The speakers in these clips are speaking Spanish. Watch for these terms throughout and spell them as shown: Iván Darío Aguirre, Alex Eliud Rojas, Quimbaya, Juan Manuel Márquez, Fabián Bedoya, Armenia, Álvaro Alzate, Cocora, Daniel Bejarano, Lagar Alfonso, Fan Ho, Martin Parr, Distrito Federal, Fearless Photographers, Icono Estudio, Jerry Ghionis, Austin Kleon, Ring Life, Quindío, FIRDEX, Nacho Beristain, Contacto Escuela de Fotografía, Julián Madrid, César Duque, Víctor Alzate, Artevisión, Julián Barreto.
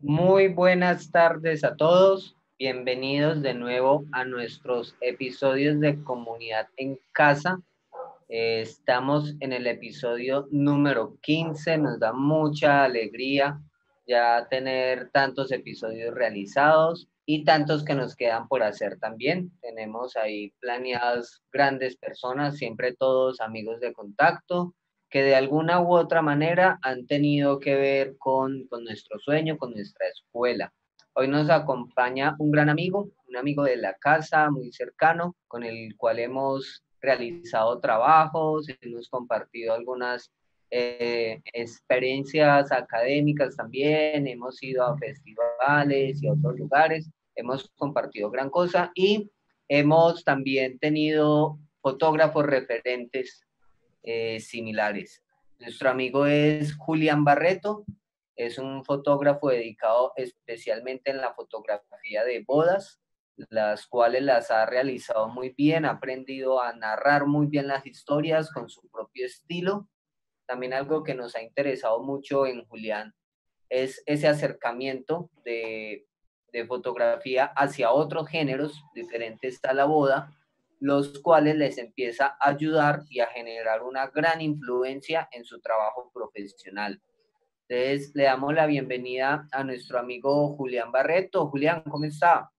Muy buenas tardes a todos. Bienvenidos de nuevo a nuestros episodios de Comunidad en Casa. Estamos en el episodio número 15. Nos da mucha alegría ya tener tantos episodios realizados y tantos que nos quedan por hacer también. Tenemos ahí planeadas grandes personas, siempre todos amigos de Contacto, que de alguna u otra manera han tenido que ver con nuestro sueño, con nuestra escuela. Hoy nos acompaña un gran amigo, un amigo de la casa, muy cercano, con el cual hemos realizado trabajos, hemos compartido algunas experiencias académicas también, hemos ido a festivales y a otros lugares, hemos compartido gran cosa y hemos también tenido fotógrafos referentes similares. Nuestro amigo es Julián Barreto, es un fotógrafo dedicado especialmente en la fotografía de bodas, las cuales las ha realizado muy bien, ha aprendido a narrar muy bien las historias con su propio estilo. También algo que nos ha interesado mucho en Julián es ese acercamiento de fotografía hacia otros géneros diferentes a la boda, los cuales les empieza a ayudar y a generar una gran influencia en su trabajo profesional. Entonces, le damos la bienvenida a nuestro amigo Julián Barreto. Julián, ¿cómo está?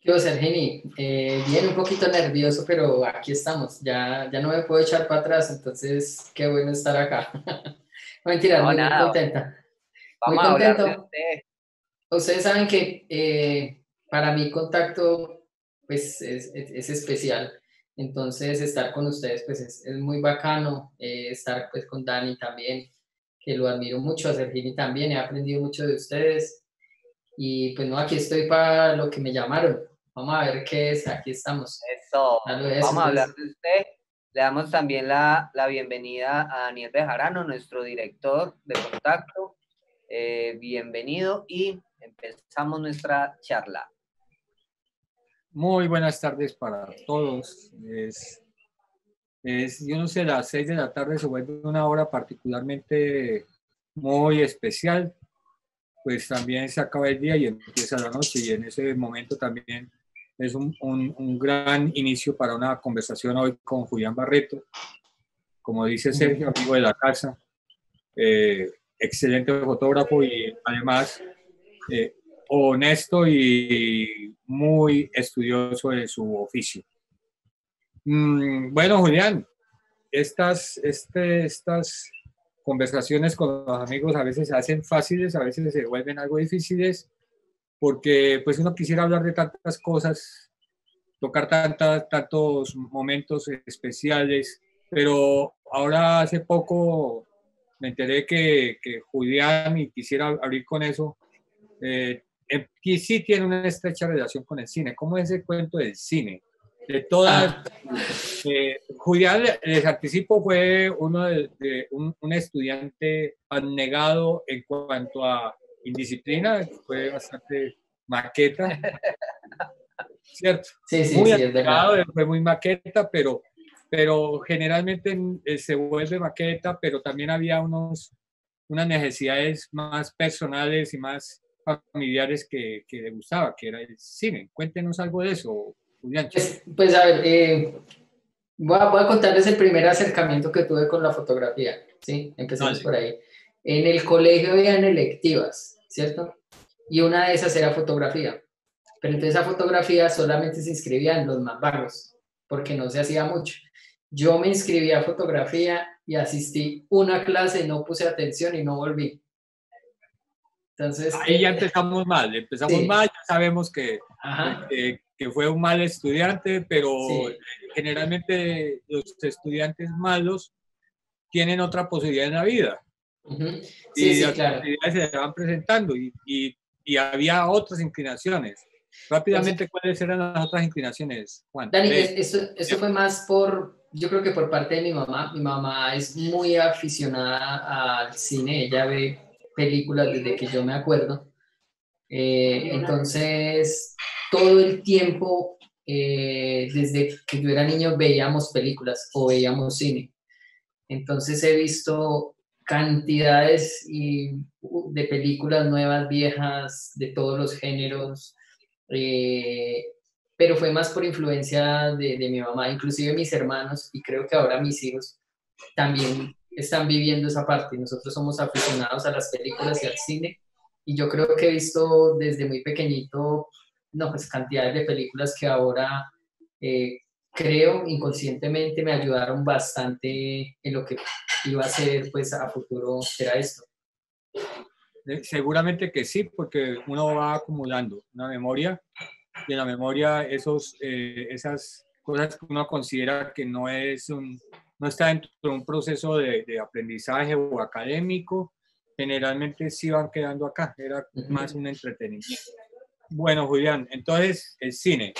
¿Qué onda, Sergini? Bien, un poquito nervioso, pero aquí estamos. Ya no me puedo echar para atrás, entonces qué bueno estar acá. Mentira, no, muy contenta. Vamos muy contento. A hablar de usted. Ustedes saben que para mí Contacto pues es especial, entonces estar con ustedes pues es muy bacano, estar pues con Dani también, que lo admiro mucho, a Sergini también, he aprendido mucho de ustedes, y pues no, aquí estoy para lo que me llamaron, vamos a ver qué es, aquí estamos. Eso, vamos a hablar de usted, le damos también la bienvenida a Daniel Bejarano, nuestro director de Contacto, bienvenido, y empezamos nuestra charla. Muy buenas tardes para todos. Yo no sé, las 6 de la tarde se vuelve una hora particularmente muy especial, pues también se acaba el día y empieza la noche, y en ese momento también es un gran inicio para una conversación hoy con Julián Barreto, como dice Sergio, amigo de la casa, excelente fotógrafo y además honesto y muy estudioso de su oficio. Bueno, Julián, estas conversaciones con los amigos a veces se hacen fáciles, a veces se vuelven algo difíciles, porque pues uno quisiera hablar de tantas cosas, tocar tantos momentos especiales, pero ahora hace poco me enteré que Julián, y quisiera abrir con eso, que sí tiene una estrecha relación con el cine. ¿Cómo es el cuento del cine? De todas, Julián, les anticipo, fue uno un estudiante abnegado en cuanto a indisciplina, fue bastante maqueta, ¿cierto? Sí, muy abnegado, sí, fue muy maqueta, pero generalmente se vuelve maqueta, pero también había unas necesidades más personales y más familiares que le gustaba, que era el cine. Cuéntenos algo de eso, Julián. Pues a ver, voy a contarles el primer acercamiento que tuve con la fotografía, ¿sí? Empezamos por ahí. En el colegio habían electivas, ¿cierto? Y una de esas era fotografía. Pero entonces a fotografía solamente se inscribían los más vagos, porque no se hacía mucho. Yo me inscribí a fotografía y asistí una clase, no puse atención y no volví. Entonces, ahí ya empezamos sí. Mal, ya sabemos que fue un mal estudiante, pero sí. Generalmente los estudiantes malos tienen otra posibilidad en la vida. Uh-huh. Sí, las posibilidades se van presentando y había otras inclinaciones. Rápidamente, entonces, ¿cuáles eran las otras inclinaciones, Juan? Dani, esto fue más yo creo que por parte de mi mamá. Mi mamá es muy aficionada al cine, ella ve películas desde que yo me acuerdo, entonces todo el tiempo, desde que yo era niño, veíamos películas o veíamos cine. Entonces he visto cantidades de películas nuevas, viejas, de todos los géneros, pero fue más por influencia de mi mamá, inclusive mis hermanos, y creo que ahora mis hijos también están viviendo esa parte. Nosotros somos aficionados a las películas y al cine, y yo creo que he visto desde muy pequeñito, no, pues cantidades de películas que ahora creo inconscientemente me ayudaron bastante en lo que iba a ser, pues a futuro era esto. Seguramente que sí, porque uno va acumulando una memoria, y en la memoria esas cosas que uno considera que no está dentro de un proceso de aprendizaje o académico, generalmente sí van quedando acá, era más un entretenimiento. Bueno, Julián, entonces el cine.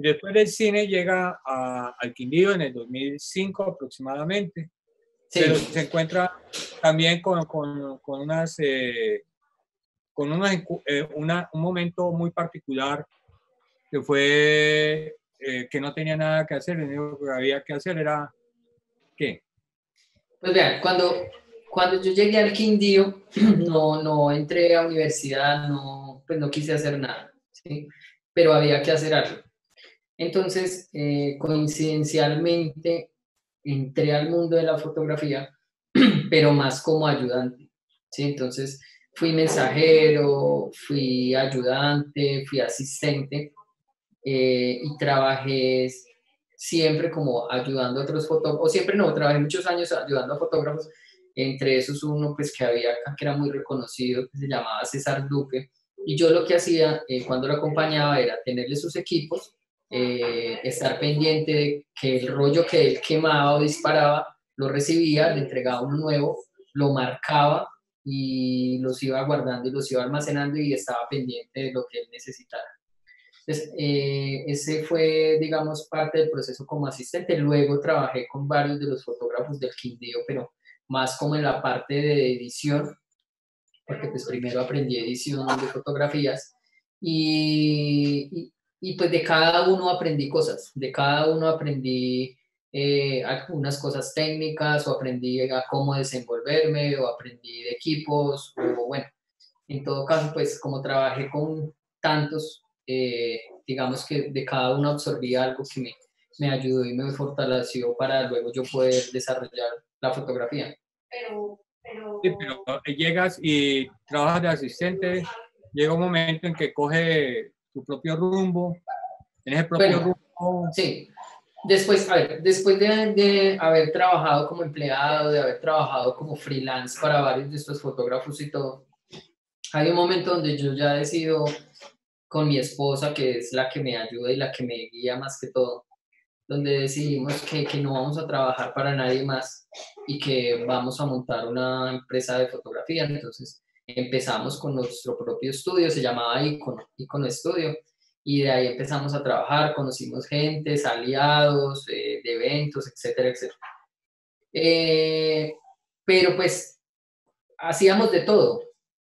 Después del cine llega al Quindío en el 2005 aproximadamente. Sí. Pero se encuentra también con un momento muy particular que fue que no tenía nada que hacer, lo único que había que hacer era, ¿qué? Pues vean, cuando yo llegué al Quindío, no entré a universidad, pues no quise hacer nada, ¿sí? Pero había que hacer algo. Entonces, coincidencialmente, entré al mundo de la fotografía, pero más como ayudante, ¿sí? Entonces fui mensajero, fui ayudante, fui asistente, y trabajé siempre como ayudando a otros fotógrafos, o siempre no, trabajé muchos años ayudando a fotógrafos, entre esos uno pues que había acá que era muy reconocido, que se llamaba César Duque, y yo lo que hacía cuando lo acompañaba era tenerle sus equipos, estar pendiente de que el rollo que él quemaba o disparaba lo recibía, le entregaba uno nuevo, lo marcaba y los iba guardando y los iba almacenando y estaba pendiente de lo que él necesitara. Entonces, ese fue, digamos, parte del proceso como asistente. Luego trabajé con varios de los fotógrafos del Quindío, pero más como en la parte de edición, porque pues primero aprendí edición de fotografías y pues de cada uno aprendí cosas, de cada uno aprendí algunas cosas técnicas, o aprendí a cómo desenvolverme, o aprendí de equipos, o bueno, en todo caso, pues como trabajé con tantos, digamos que de cada uno absorbí algo que me ayudó y me fortaleció para luego yo poder desarrollar la fotografía. Sí, pero llegas y trabajas de asistente, llega un momento en que coge tu propio rumbo, tienes el propio rumbo. Sí, después, a ver, después de haber trabajado como empleado, de haber trabajado como freelance para varios de estos fotógrafos y todo, hay un momento donde yo ya decido con mi esposa, que es la que me ayuda y la que me guía más que todo, donde decidimos que no vamos a trabajar para nadie más y que vamos a montar una empresa de fotografía. Entonces empezamos con nuestro propio estudio, se llamaba Icono Estudio, y de ahí empezamos a trabajar, conocimos gente, aliados, de eventos, etcétera, etcétera. Pero pues hacíamos de todo,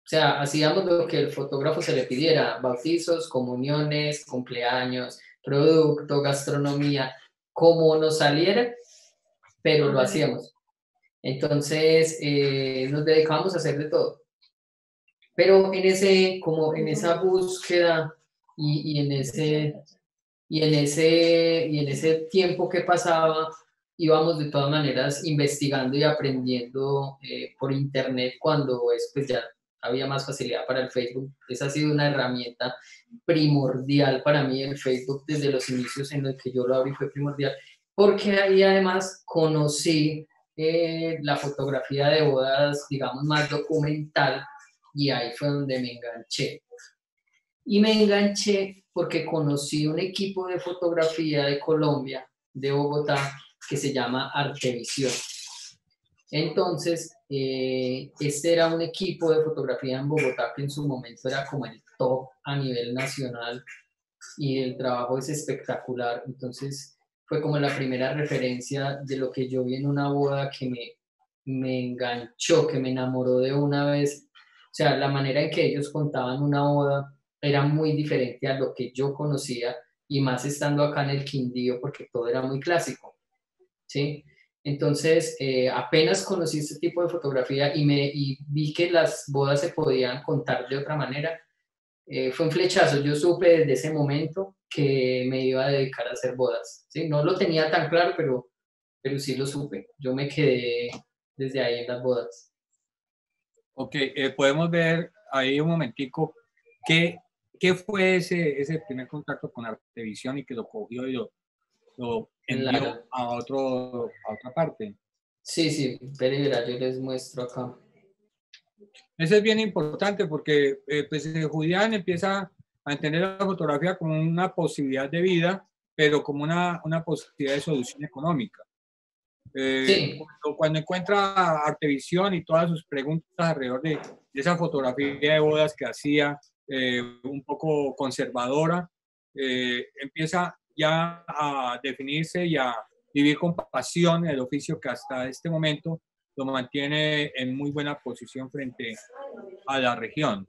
o sea, hacíamos lo que el fotógrafo se le pidiera, bautizos, comuniones, cumpleaños, producto, gastronomía, como nos saliera, pero lo hacíamos. Entonces nos dedicábamos a hacer de todo. Pero en esa búsqueda y en ese tiempo que pasaba, íbamos de todas maneras investigando y aprendiendo por internet, cuando pues ya había más facilidad para el Facebook. Esa ha sido una herramienta primordial para mí, el Facebook, desde los inicios en los que yo lo abrí fue primordial, porque ahí además conocí la fotografía de bodas, digamos, más documental, y ahí fue donde me enganché. Y me enganché porque conocí un equipo de fotografía de Colombia, de Bogotá, que se llama Artevisión. Entonces, este era un equipo de fotografía en Bogotá que en su momento era como el top a nivel nacional, y el trabajo es espectacular. Entonces, fue como la primera referencia de lo que yo vi en una boda que me enganchó, que me enamoró de una vez. O sea, la manera en que ellos contaban una boda era muy diferente a lo que yo conocía, y más estando acá en el Quindío, porque todo era muy clásico, ¿sí? Entonces, apenas conocí este tipo de fotografía y vi que las bodas se podían contar de otra manera. Fue un flechazo. Yo supe desde ese momento que me iba a dedicar a hacer bodas, ¿sí? No lo tenía tan claro, pero sí lo supe. Yo me quedé desde ahí en las bodas. Ok, podemos ver ahí un momentico qué fue ese primer contacto con Artevisión y que lo cogió y lo envió a otra parte. Sí, pero yo les muestro acá. Eso es bien importante porque pues, Julián empieza a entender la fotografía como una posibilidad de vida, pero como una posibilidad de solución económica. Sí. Cuando encuentra Artevisión y todas sus preguntas alrededor de esa fotografía de bodas que hacía, un poco conservadora, empieza ya a definirse y a vivir con pasión el oficio que hasta este momento lo mantiene en muy buena posición frente a la región.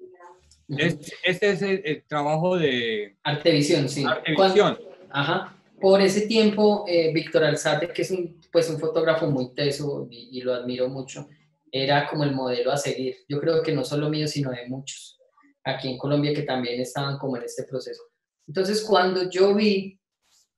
Este es el trabajo de Artevisión, sí. Artevisión. Ajá. Por ese tiempo, Víctor Alzate, que es un fotógrafo muy teso y lo admiro mucho, era como el modelo a seguir. Yo creo que no solo mío, sino de muchos aquí en Colombia que también estaban como en este proceso. Entonces, cuando yo vi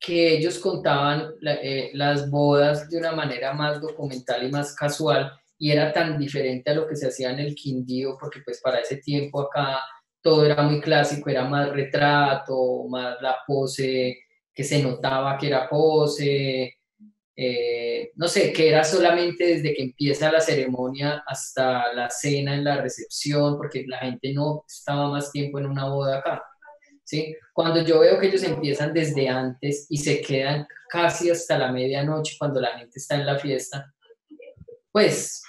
que ellos contaban las bodas de una manera más documental y más casual, y era tan diferente a lo que se hacía en el Quindío, porque pues para ese tiempo acá todo era muy clásico, era más retrato, más la pose, que se notaba que era pose, no sé, que era solamente desde que empieza la ceremonia hasta la cena en la recepción, porque la gente no estaba más tiempo en una boda acá, ¿sí? Cuando yo veo que ellos empiezan desde antes y se quedan casi hasta la medianoche cuando la gente está en la fiesta, pues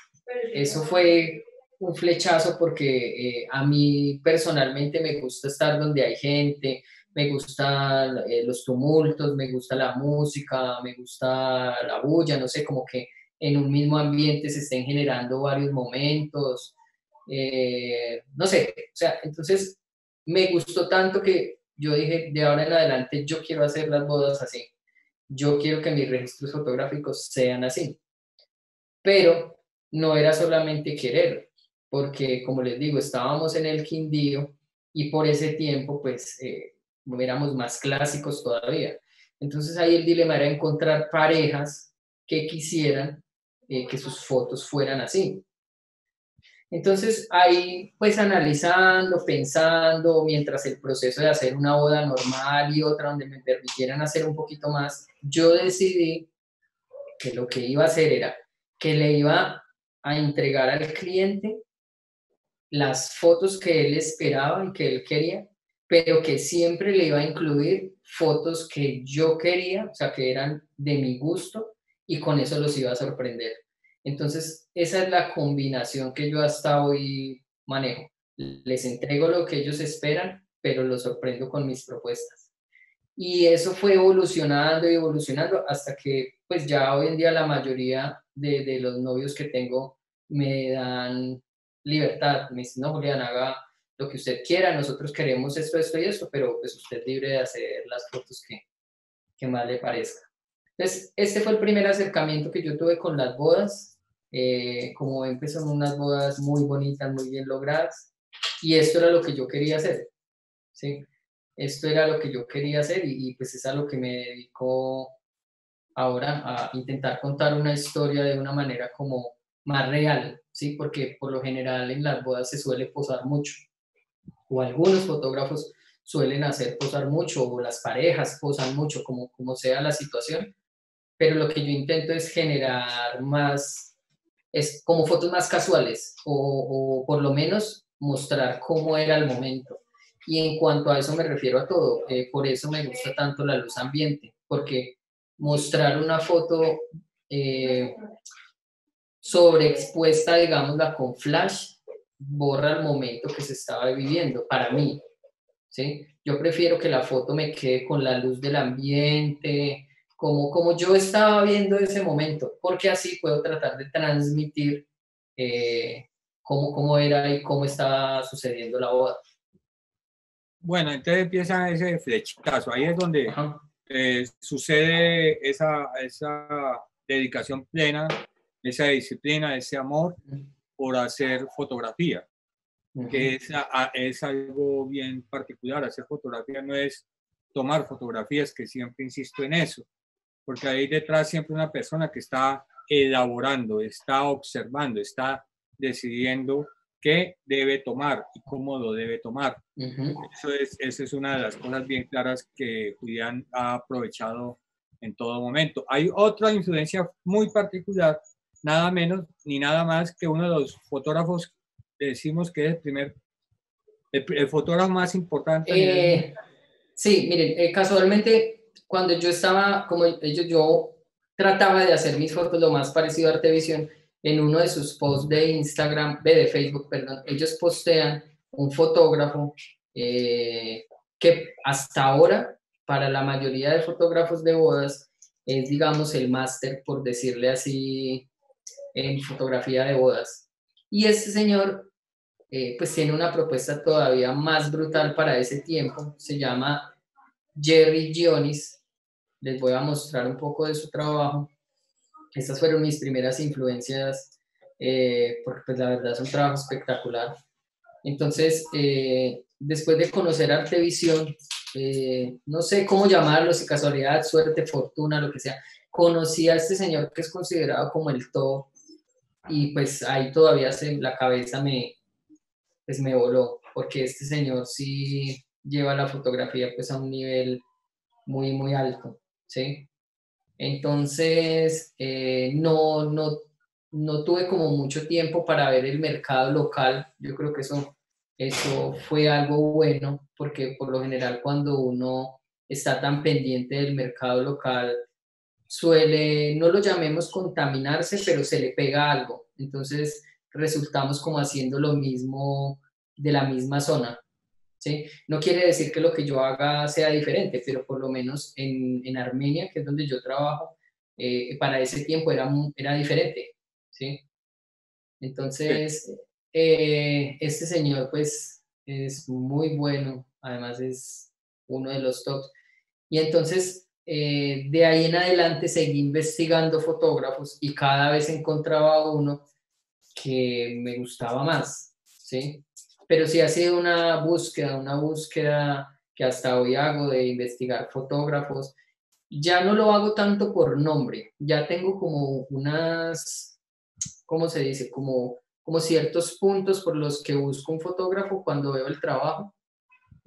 eso fue un flechazo porque a mí personalmente me gusta estar donde hay gente, me gustan los tumultos, me gusta la música, me gusta la bulla, no sé, como que en un mismo ambiente se estén generando varios momentos, no sé, o sea, entonces me gustó tanto que yo dije, de ahora en adelante yo quiero hacer las bodas así, yo quiero que mis registros fotográficos sean así. Pero no era solamente querer, porque como les digo, estábamos en el Quindío y por ese tiempo pues éramos más clásicos todavía. Entonces ahí el dilema era encontrar parejas que quisieran que sus fotos fueran así. Entonces ahí pues analizando, pensando, mientras el proceso de hacer una boda normal y otra donde me permitieran hacer un poquito más, yo decidí que lo que iba a hacer era que le iba a entregar al cliente las fotos que él esperaba y que él quería, pero que siempre le iba a incluir fotos que yo quería, o sea, que eran de mi gusto, y con eso los iba a sorprender. Entonces, esa es la combinación que yo hasta hoy manejo. Les entrego lo que ellos esperan, pero los sorprendo con mis propuestas. Y eso fue evolucionando y evolucionando hasta que, pues ya hoy en día la mayoría de los novios que tengo me dan libertad. Me dicen, no, Julián, haga lo que usted quiera, nosotros queremos esto, esto y esto, pero pues usted es libre de hacer las fotos que más le parezca. Entonces, este fue el primer acercamiento que yo tuve con las bodas. Como ven, pues son unas bodas muy bonitas, muy bien logradas, y esto era lo que yo quería hacer, ¿sí? Esto era lo que yo quería hacer y pues es a lo que me dedico ahora, a intentar contar una historia de una manera como más real, ¿sí? Porque por lo general en las bodas se suele posar mucho, o algunos fotógrafos suelen hacer posar mucho, o las parejas posan mucho, como sea la situación, pero lo que yo intento es generar más, es como fotos más casuales, o por lo menos mostrar cómo era el momento. Y en cuanto a eso me refiero a todo, por eso me gusta tanto la luz ambiente, porque mostrar una foto sobreexpuesta, digámosla, con flash, borra el momento que se estaba viviendo, para mí, ¿sí? Yo prefiero que la foto me quede con la luz del ambiente, como yo estaba viendo ese momento, porque así puedo tratar de transmitir cómo era y cómo estaba sucediendo la boda. Bueno, entonces empieza ese flechazo, ahí es donde sucede esa dedicación plena, esa disciplina, ese amor por hacer fotografía, que es algo bien particular. Hacer fotografía no es tomar fotografías, que siempre insisto en eso, porque ahí detrás siempre una persona que está elaborando, está observando, está decidiendo qué debe tomar y cómo lo debe tomar. Eso es una de las cosas bien claras que Julián ha aprovechado en todo momento. Hay otra influencia muy particular, nada menos ni nada más que uno de los fotógrafos, decimos que es el fotógrafo más importante. Sí, miren, casualmente cuando yo estaba, como ellos, yo trataba de hacer mis fotos lo más parecido a Artevisión. En uno de sus posts de Instagram, de Facebook, perdón, ellos postean un fotógrafo que hasta ahora, para la mayoría de fotógrafos de bodas, es, digamos, el máster, por decirle así, en fotografía de bodas. Y este señor, pues tiene una propuesta todavía más brutal para ese tiempo, se llama Jerry Ghionis. Les voy a mostrar un poco de su trabajo. Estas fueron mis primeras influencias, porque pues la verdad es un trabajo espectacular. Entonces, después de conocer Artevisión, no sé cómo llamarlo, si casualidad, suerte, fortuna, lo que sea, conocí a este señor que es considerado como el top, y pues ahí todavía la cabeza me voló, porque este señor sí lleva la fotografía pues a un nivel muy, muy alto, ¿sí? Entonces, no tuve como mucho tiempo para ver el mercado local. Yo creo que eso fue algo bueno, porque por lo general cuando uno está tan pendiente del mercado local, suele, no lo llamemos contaminarse, pero se le pega algo. Entonces, resultamos como haciendo lo mismo de la misma zona, ¿sí? No quiere decir que lo que yo haga sea diferente, pero por lo menos en Armenia, que es donde yo trabajo, para ese tiempo era diferente, ¿sí? Entonces, este señor pues es muy bueno, además es uno de los tops. Y entonces, de ahí en adelante seguí investigando fotógrafos y cada vez encontraba uno que me gustaba más, ¿sí? Pero sí ha sido una búsqueda que hasta hoy hago, de investigar fotógrafos. Ya no lo hago tanto por nombre, ya tengo como unas, ¿cómo se dice? Como ciertos puntos por los que busco un fotógrafo cuando veo el trabajo.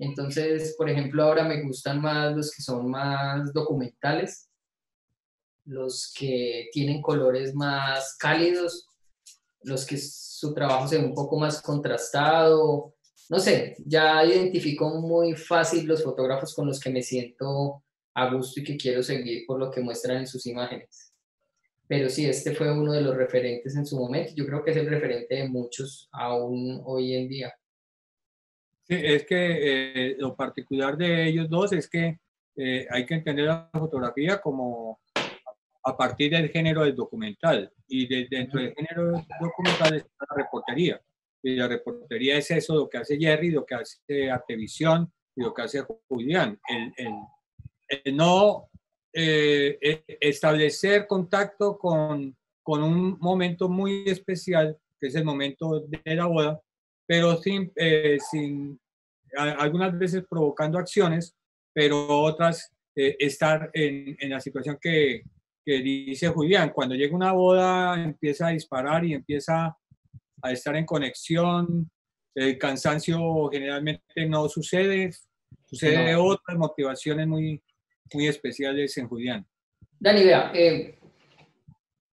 Entonces, por ejemplo, ahora me gustan más los que son más documentales, los que tienen colores más cálidos, los que su trabajo se ve un poco más contrastado. No sé, ya identifico muy fácil los fotógrafos con los que me siento a gusto y que quiero seguir por lo que muestran en sus imágenes. Pero sí, este fue uno de los referentes en su momento. Yo creo que es el referente de muchos aún hoy en día. Sí, es que lo particular de ellos dos es que hay que entender la fotografía como a partir del género del documental, y dentro del género documental es la reportería, y la reportería es eso, lo que hace Jerry, lo que hace Artevisión y lo que hace Julián, el no establecer contacto con un momento muy especial, que es el momento de la boda, pero algunas veces provocando acciones, pero otras estar en la situación que dice Julián. Cuando llega una boda empieza a disparar y empieza a estar en conexión, el cansancio generalmente no sucede no. Otras motivaciones muy, muy especiales en Julián. Dani, vea,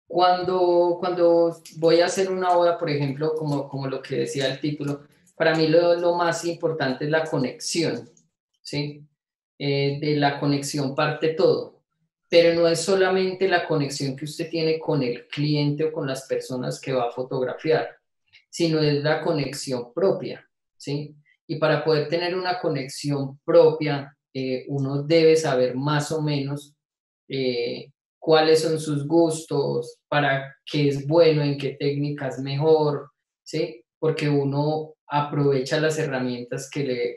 cuando voy a hacer una boda, por ejemplo, como lo que decía el título, para mí lo más importante es la conexión, ¿sí? De la conexión parte todo. Pero no es solamente la conexión que usted tiene con el cliente o con las personas que va a fotografiar, sino es la conexión propia, ¿sí? Y para poder tener una conexión propia, uno debe saber más o menos cuáles son sus gustos, para qué es bueno, en qué técnica es mejor, ¿sí? Porque uno aprovecha las herramientas que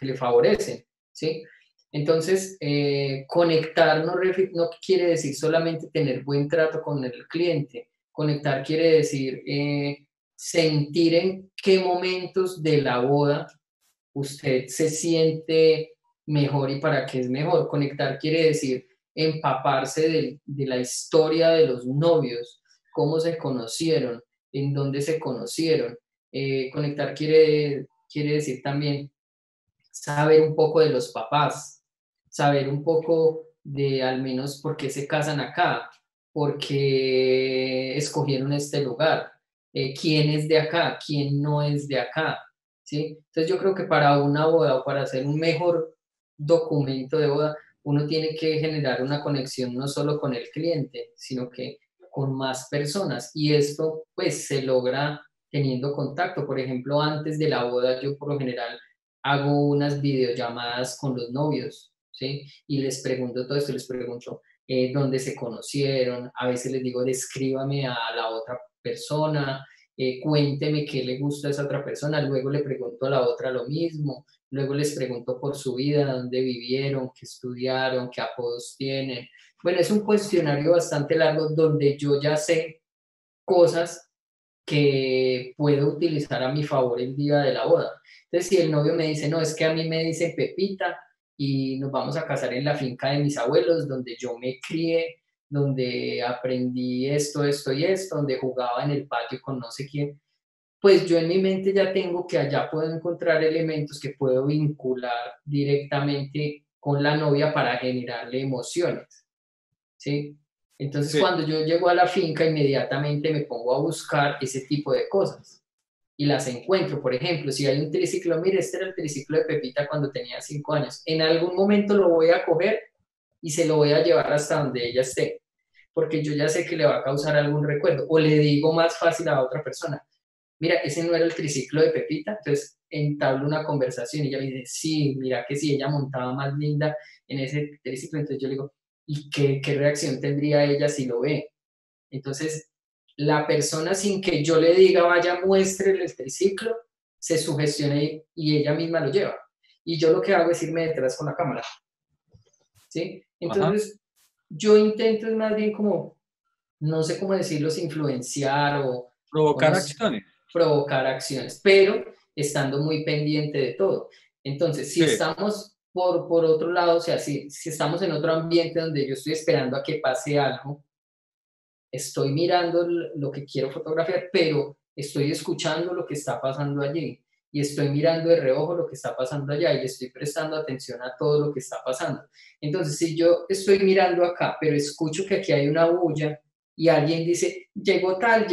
le favorecen, ¿sí? Entonces, conectar no quiere decir solamente tener buen trato con el cliente. Conectar quiere decir sentir en qué momentos de la boda usted se siente mejor y para qué es mejor. Conectar quiere decir empaparse de la historia de los novios, cómo se conocieron, en dónde se conocieron. Conectar quiere decir también saber un poco de los papás, saber un poco de al menos por qué se casan acá, por qué escogieron este lugar, quién es de acá, quién no es de acá, ¿sí? Entonces yo creo que para una boda o para hacer un mejor documento de boda, uno tiene que generar una conexión no solo con el cliente, sino que con más personas, y esto pues se logra teniendo contacto. Por ejemplo, antes de la boda yo por lo general hago unas videollamadas con los novios, ¿sí? Y les pregunto todo esto, les pregunto dónde se conocieron, a veces les digo descríbame a la otra persona, cuénteme qué le gusta a esa otra persona, luego le pregunto a la otra lo mismo, luego les pregunto por su vida, dónde vivieron, qué estudiaron, qué apodos tienen. Bueno, es un cuestionario bastante largo donde yo ya sé cosas que puedo utilizar a mi favor el día de la boda. Entonces, si el novio me dice, no, es que a mí me dicen Pepita y nos vamos a casar en la finca de mis abuelos, donde yo me crié, donde aprendí esto, esto y esto, donde jugaba en el patio con no sé quién, pues yo en mi mente ya tengo que allá puedo encontrar elementos que puedo vincular directamente con la novia para generarle emociones, ¿sí? Entonces, sí, cuando yo llego a la finca, inmediatamente me pongo a buscar ese tipo de cosas y las encuentro. Por ejemplo, si hay un triciclo, mire, este era el triciclo de Pepita cuando tenía 5 años. En algún momento lo voy a coger y se lo voy a llevar hasta donde ella esté, porque yo ya sé que le va a causar algún recuerdo. O le digo más fácil a otra persona, mira, ese no era el triciclo de Pepita. Entonces entablo una conversación y ella me dice, sí, mira que sí, ella montaba más linda en ese triciclo. Entonces yo le digo, ¿y qué reacción tendría ella si lo ve? Entonces la persona, sin que yo le diga, vaya, muéstrele el triciclo, se sugestiona y ella misma lo lleva. Y yo lo que hago es irme detrás con la cámara, ¿sí? Entonces, ajá, yo intento más bien como, no sé cómo decirlo, influenciar o... provocar acciones. Provocar acciones, pero estando muy pendiente de todo. Entonces, si sí, estamos por otro lado, o sea, si estamos en otro ambiente donde yo estoy esperando a que pase algo, estoy mirando lo que quiero fotografiar, pero estoy escuchando lo que está pasando allí y estoy mirando de reojo lo que está pasando allá y le estoy prestando atención a todo lo que está pasando. Entonces, si yo estoy mirando acá, pero escucho que aquí hay una bulla y alguien dice, llegó tal,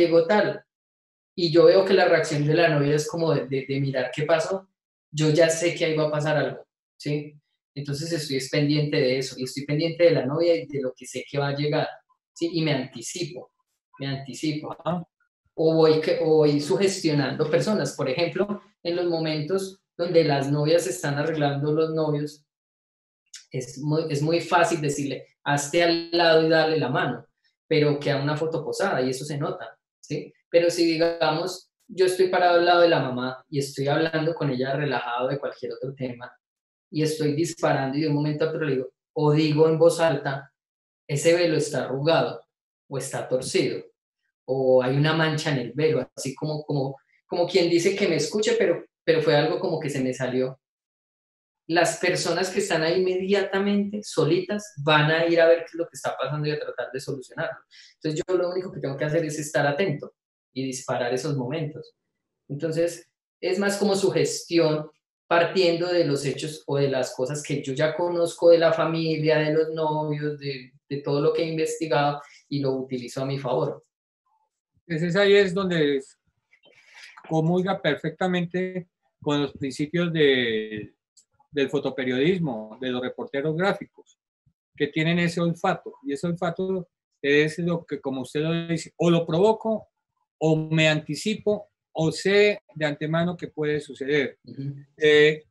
y yo veo que la reacción de la novia es como de mirar qué pasó, yo ya sé que ahí va a pasar algo, ¿sí? Entonces estoy pendiente de eso, y estoy pendiente de la novia y de lo que sé que va a llegar, ¿sí? Y me anticipo. Ajá. O voy sugestionando personas. Por ejemplo, en los momentos donde las novias están arreglando los novios, es muy fácil decirle, hazte al lado y darle la mano, pero queda una foto posada y eso se nota, ¿sí? Pero si, digamos, yo estoy parado al lado de la mamá y estoy hablando con ella relajado de cualquier otro tema y estoy disparando y de un momento a otro le digo, o digo en voz alta, ese velo está arrugado o está torcido, o hay una mancha en el velo, así como quien dice que me escuche, pero fue algo como que se me salió. Las personas que están ahí inmediatamente, solitas, van a ir a ver qué es lo que está pasando y a tratar de solucionarlo. Entonces yo lo único que tengo que hacer es estar atento y disparar esos momentos. Entonces es más como sugestión, partiendo de los hechos o de las cosas que yo ya conozco de la familia, de los novios, de todo lo que he investigado, y lo utilizo a mi favor. Entonces ahí es donde comulga perfectamente con los principios del fotoperiodismo, de los reporteros gráficos, que tienen ese olfato. Y ese olfato es lo que, como usted lo dice, o lo provoco, o me anticipo, o sé de antemano que puede suceder. Uh-huh.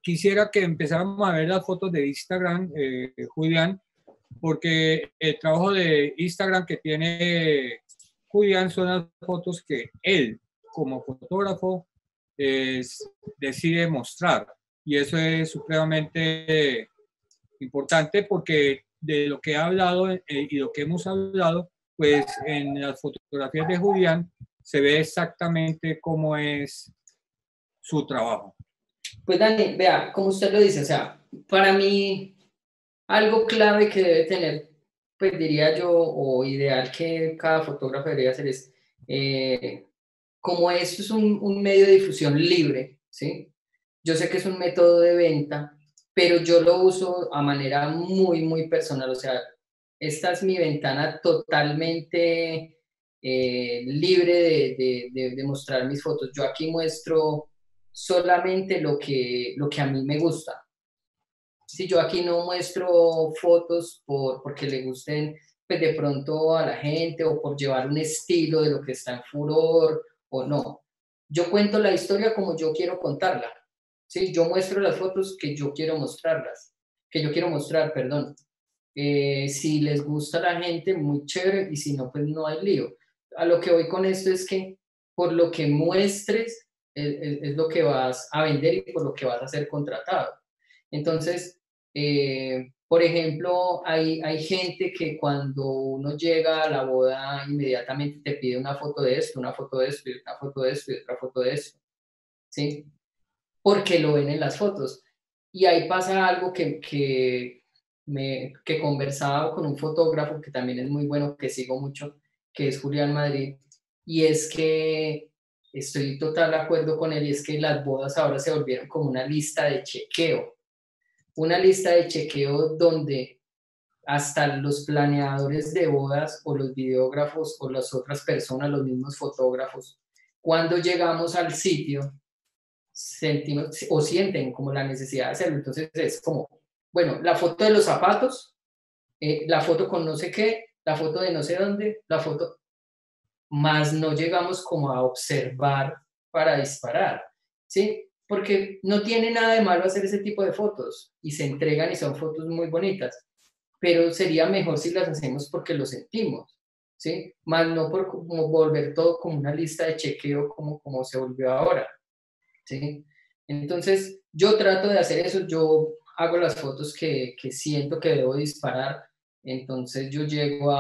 Quisiera que empezáramos a ver las fotos de Instagram, Julián, porque el trabajo de Instagram que tiene... Julián, son las fotos que él, como fotógrafo, decide mostrar. Y eso es supremamente importante porque de lo que he hablado y lo que hemos hablado, pues en las fotografías de Julián se ve exactamente cómo es su trabajo. Pues Dani, vea, como usted lo dice, o sea, para mí algo clave que debe tener, pues diría yo, o ideal que cada fotógrafo debería hacer es, como esto es un medio de difusión libre, ¿sí? Yo sé que es un método de venta, pero yo lo uso a manera muy, muy personal, o sea, esta es mi ventana totalmente libre de mostrar mis fotos. Yo aquí muestro solamente lo que a mí me gusta. Si yo aquí no muestro fotos porque le gusten, pues de pronto a la gente, o por llevar un estilo de lo que está en furor, o no. Yo cuento la historia como yo quiero contarla. ¿Sí? Yo muestro las fotos que yo quiero mostrarlas, que yo quiero mostrar, perdón. Si les gusta a la gente, muy chévere, y si no, pues no hay lío. A lo que voy con esto es que por lo que muestres es lo que vas a vender y por lo que vas a ser contratado. Entonces, por ejemplo, hay gente que cuando uno llega a la boda inmediatamente te pide una foto de esto, una foto de esto, y una foto de esto, y otra foto de esto, ¿sí? Porque lo ven en las fotos. Y ahí pasa algo que conversaba con un fotógrafo que también es muy bueno, que sigo mucho, que es Julián Madrid, y es que estoy total de acuerdo con él, y es que las bodas ahora se volvieron como una lista de chequeo. Una lista de chequeo donde hasta los planeadores de bodas o los videógrafos o las otras personas, los mismos fotógrafos, cuando llegamos al sitio, sentimos o sienten como la necesidad de hacerlo. Entonces es como, bueno, la foto de los zapatos, la foto con no sé qué, la foto de no sé dónde, la foto... Más no llegamos como a observar para disparar, ¿sí? Porque no tiene nada de malo hacer ese tipo de fotos y se entregan y son fotos muy bonitas, pero sería mejor si las hacemos porque lo sentimos, ¿sí? Más no por como volver todo como una lista de chequeo como se volvió ahora, ¿sí? Entonces yo trato de hacer eso, yo hago las fotos que siento que debo disparar, entonces yo llego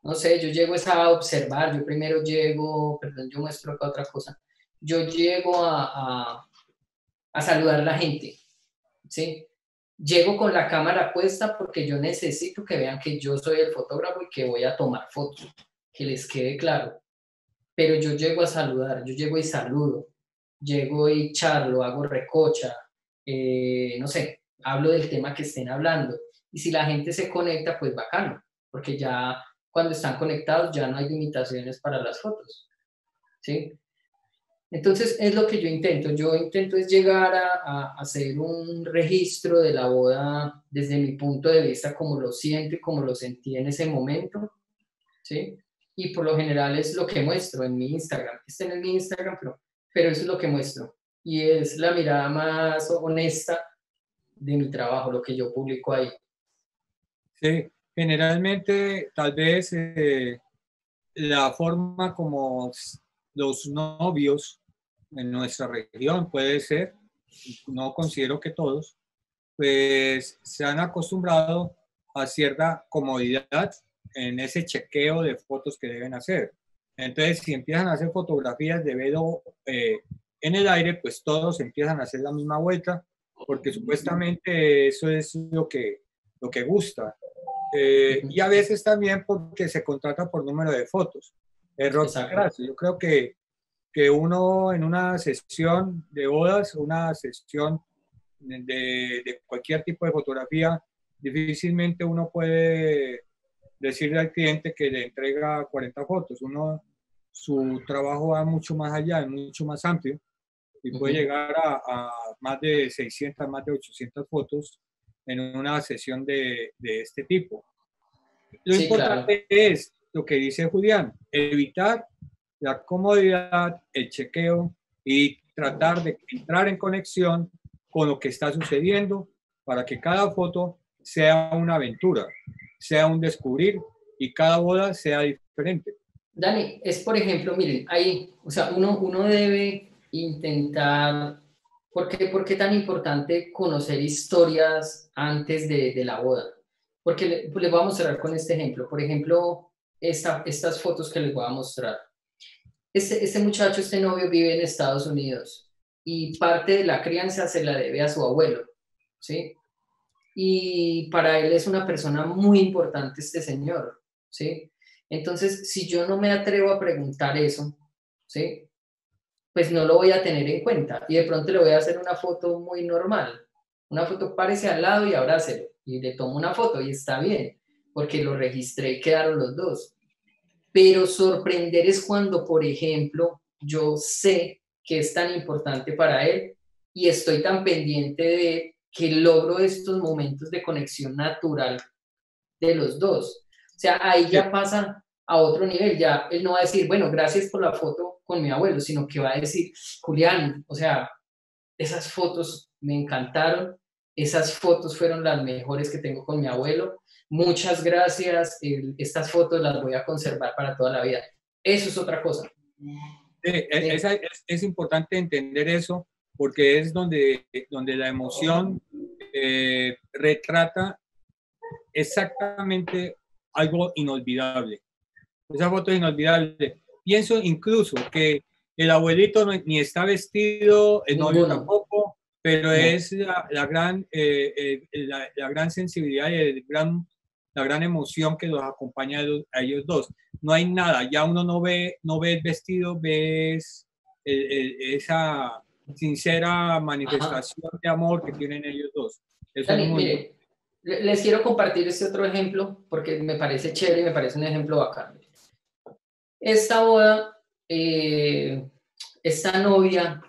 no sé, yo llego a observar, yo primero llego, perdón, yo muestro acá otra cosa, yo llego a saludar a la gente, ¿sí? Llego con la cámara puesta porque yo necesito que vean que yo soy el fotógrafo y que voy a tomar fotos, que les quede claro, pero yo llego a saludar, yo llego y saludo, llego y charlo, hago recocha, no sé, hablo del tema que estén hablando, y si la gente se conecta, pues bacano, porque ya... Cuando están conectados ya no hay limitaciones para las fotos, ¿sí? Entonces es lo que yo intento. Yo intento es llegar a hacer un registro de la boda desde mi punto de vista, como lo siento y como lo sentí en ese momento, ¿sí? Y por lo general es lo que muestro en mi Instagram. Este no es mi Instagram, pero eso es lo que muestro. Y es la mirada más honesta de mi trabajo, lo que yo publico ahí. Sí. Generalmente, tal vez, la forma como los novios en nuestra región, puede ser, no considero que todos, pues se han acostumbrado a cierta comodidad en ese chequeo de fotos que deben hacer. Entonces, si empiezan a hacer fotografías de velo en el aire, pues todos empiezan a hacer la misma vuelta, porque supuestamente eso es lo que gusta. Y a veces también porque se contrata por número de fotos. Error sagrado. Yo creo que uno en una sesión de bodas, una sesión de cualquier tipo de fotografía, difícilmente uno puede decirle al cliente que le entrega 40 fotos. Su trabajo va mucho más allá, es mucho más amplio y puede llegar a más de 600, más de 800 fotos en una sesión de este tipo. Lo importante, claro, es lo que dice Julián, evitar la comodidad, el chequeo y tratar de entrar en conexión con lo que está sucediendo para que cada foto sea una aventura, sea un descubrir y cada boda sea diferente. Dani, es por ejemplo, miren, ahí, o sea, uno debe intentar ¿Por qué tan importante conocer historias antes de la boda? Porque les voy a mostrar con este ejemplo. Por ejemplo, estas fotos que les voy a mostrar. Este muchacho, este novio, vive en Estados Unidos y parte de la crianza se la debe a su abuelo, ¿sí? Y para él es una persona muy importante este señor, ¿sí? Entonces, si yo no me atrevo a preguntar eso, ¿sí? Pues no lo voy a tener en cuenta y de pronto le voy a hacer una foto muy normal, una foto párese al lado y abrácelo y le tomo una foto y está bien, porque lo registré y quedaron los dos. Pero sorprender es cuando, por ejemplo, yo sé que es tan importante para él y estoy tan pendiente de que logro estos momentos de conexión natural de los dos. O sea, ahí ya pasa a otro nivel, ya él no va a decir, bueno, gracias por la foto con mi abuelo, sino que va a decir, Julián, o sea, esas fotos me encantaron, esas fotos fueron las mejores que tengo con mi abuelo, muchas gracias, estas fotos las voy a conservar para toda la vida. Eso es otra cosa. Es importante entender eso, porque es donde la emoción retrata exactamente algo inolvidable. Esa foto es inolvidable. Pienso incluso que el abuelito ni está vestido, el novio tampoco, pero es la gran sensibilidad y la gran emoción que los acompaña a ellos dos. No hay nada, ya uno no ve el vestido, ves esa sincera manifestación de amor que tienen ellos dos. Eso es muy... Les quiero compartir este otro ejemplo porque me parece chévere y me parece un ejemplo bacán. Esta boda, esta novia,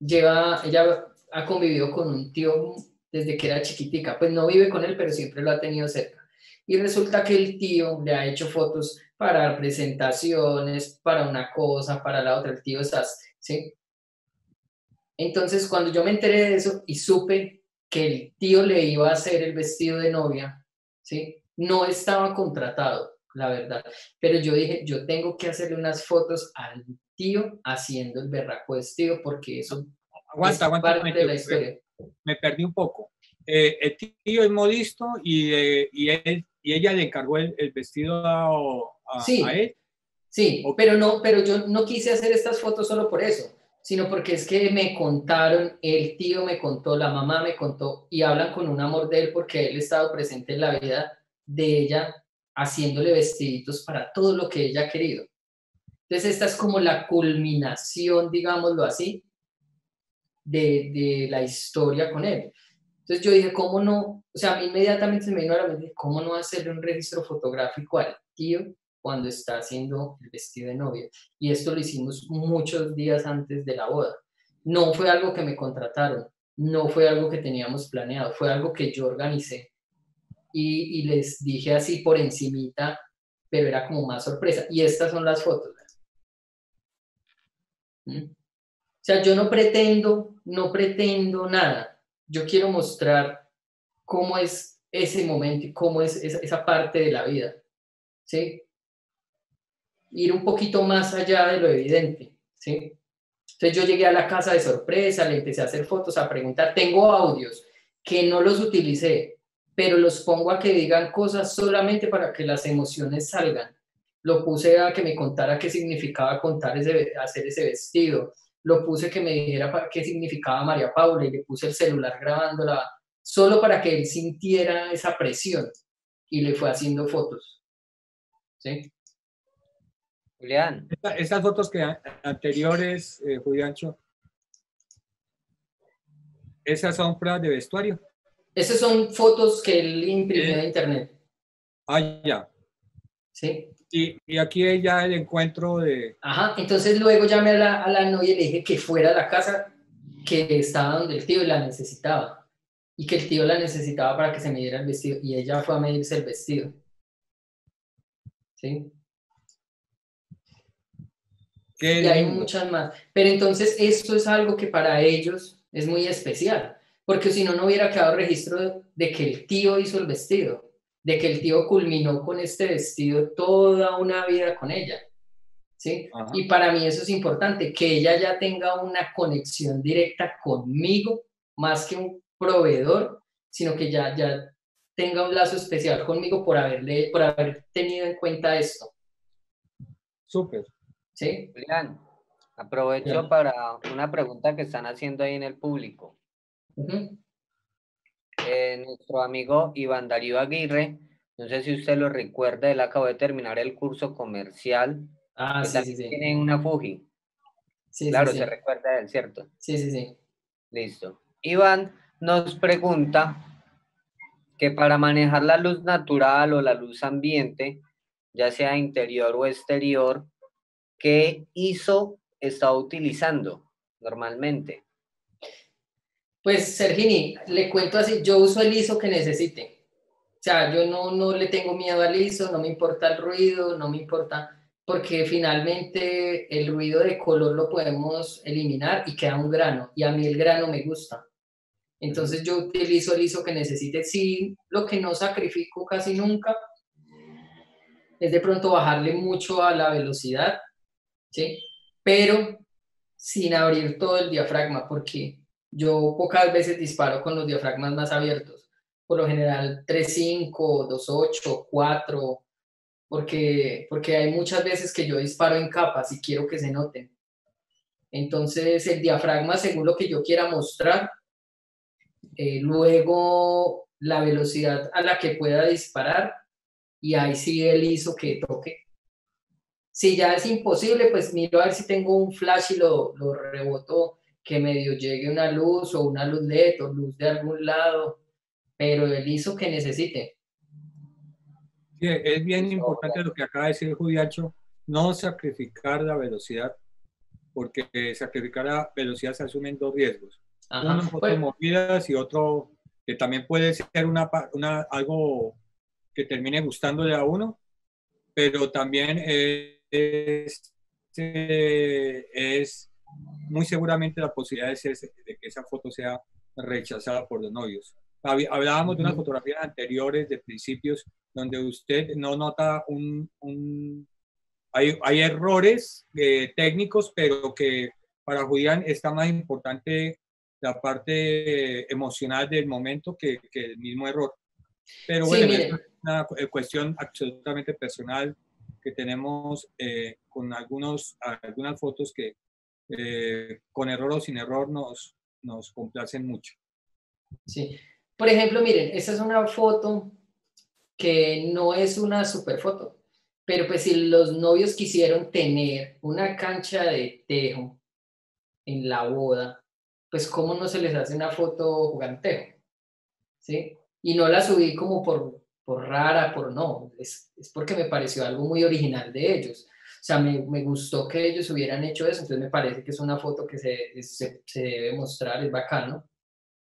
ella ha convivido con un tío desde que era chiquitica, pues no vive con él, pero siempre lo ha tenido cerca. Y resulta que el tío le ha hecho fotos para presentaciones, para una cosa, para la otra, el tío sastre, ¿sí? Entonces, cuando yo me enteré de eso y supe que el tío le iba a hacer el vestido de novia, ¿sí? No estaba contratado, la verdad. Pero yo dije, yo tengo que hacerle unas fotos al tío haciendo el berraco vestido, porque eso aguanta, de la historia. Me perdí un poco. El tío es modisto y ella le encargó el vestido a él. Sí, okay. pero yo no quise hacer estas fotos solo por eso, sino porque es que me contaron, el tío me contó, la mamá me contó, y hablan con un amor de él porque él ha estado presente en la vida de ella, haciéndole vestiditos para todo lo que ella ha querido. Entonces esta es como la culminación, digámoslo así, de la historia con él. Entonces yo dije, ¿cómo no? O sea, a mí inmediatamente me vino a la mente, ¿cómo no hacerle un registro fotográfico al tío cuando está haciendo el vestido de novia? Y esto lo hicimos muchos días antes de la boda. No fue algo que me contrataron, no fue algo que teníamos planeado, fue algo que yo organicé y les dije así por encimita, pero era como más sorpresa. Y estas son las fotos. ¿Mm? O sea, yo no pretendo nada. Yo quiero mostrar cómo es ese momento y cómo es esa parte de la vida, ¿sí? Ir un poquito más allá de lo evidente, ¿sí? Entonces yo llegué a la casa de sorpresa, le empecé a hacer fotos, a preguntar, tengo audios que no los utilicé, pero los pongo a que digan cosas solamente para que las emociones salgan. Lo puse a que me contara qué significaba hacer ese vestido, lo puse que me dijera qué significaba María Paula y le puse el celular grabándola, solo para que él sintiera esa presión y le fue haciendo fotos, ¿sí? Julián. Estas fotos anteriores, Juliancho, ¿esas son pruebas de vestuario? Esas son fotos que él imprimió de internet. Ah, ya. Sí. Y aquí es ya el encuentro de... Ajá, entonces luego llamé a la novia y le dije que fuera a la casa, que estaba donde el tío y la necesitaba. Y que el tío la necesitaba para que se midiera el vestido. Y ella fue a medirse el vestido. ¿Sí? Y hay muchas más, pero entonces esto es algo que para ellos es muy especial, porque si no, no hubiera quedado registro de que el tío hizo el vestido, de que el tío culminó con este vestido toda una vida con ella, ¿sí? Y para mí eso es importante, que ella ya tenga una conexión directa conmigo, más que un proveedor, sino que ya tenga un lazo especial conmigo por haber tenido en cuenta esto. Súper. ¿Sí? Julián, aprovecho para una pregunta que están haciendo ahí en el público. Nuestro amigo Iván Darío Aguirre, no sé si usted lo recuerda, él acabó de terminar el curso comercial. Ah, sí, sí, sí. Tienen una Fuji. Sí, claro, sí, se recuerda a él, ¿cierto? Sí, sí, sí. Listo. Iván nos pregunta que para manejar la luz natural o la luz ambiente, ya sea interior o exterior, ¿qué ISO está utilizando normalmente? Pues, Sergini, le cuento así, yo uso el ISO que necesite. O sea, yo no le tengo miedo al ISO, no me importa el ruido, no me importa, porque finalmente el ruido de color lo podemos eliminar y queda un grano, y a mí el grano me gusta. Entonces yo utilizo el ISO que necesite. Sí, lo que no sacrifico casi nunca es de pronto bajarle mucho a la velocidad, ¿sí? Pero sin abrir todo el diafragma, porque yo pocas veces disparo con los diafragmas más abiertos. Por lo general 3.5, 2.8, 4, porque hay muchas veces que yo disparo en capas y quiero que se noten. Entonces el diafragma según lo que yo quiera mostrar, luego la velocidad a la que pueda disparar, y ahí sí el ISO que toque. Si ya es imposible, pues miro a ver si tengo un flash y lo reboto, que medio llegue una luz o una luz LED o luz de algún lado, pero el ISO que necesite. Sí, es bien importante lo que acaba de decir Judiacho, no sacrificar la velocidad, porque sacrificar la velocidad se asumen dos riesgos. Uno, fotomovidas, y otro, que también puede ser algo que termine gustándole a uno, pero también es muy seguramente la posibilidad de que esa foto sea rechazada por los novios. Hablábamos de unas fotografías anteriores, de principios, donde usted no nota hay errores técnicos, pero que para Julián está más importante la parte emocional del momento que el mismo error. Pero bueno, sí, es una cuestión absolutamente personal que tenemos con algunas fotos que con error o sin error nos complacen mucho. Sí. Por ejemplo, miren, esta es una foto que no es una super foto, pero pues si los novios quisieron tener una cancha de tejo en la boda, pues cómo no se les hace una foto jugando tejo, ¿sí? Y no la subí como por rara, no, es porque me pareció algo muy original de ellos. O sea, me gustó que ellos hubieran hecho eso, entonces me parece que es una foto que se debe mostrar, es bacano,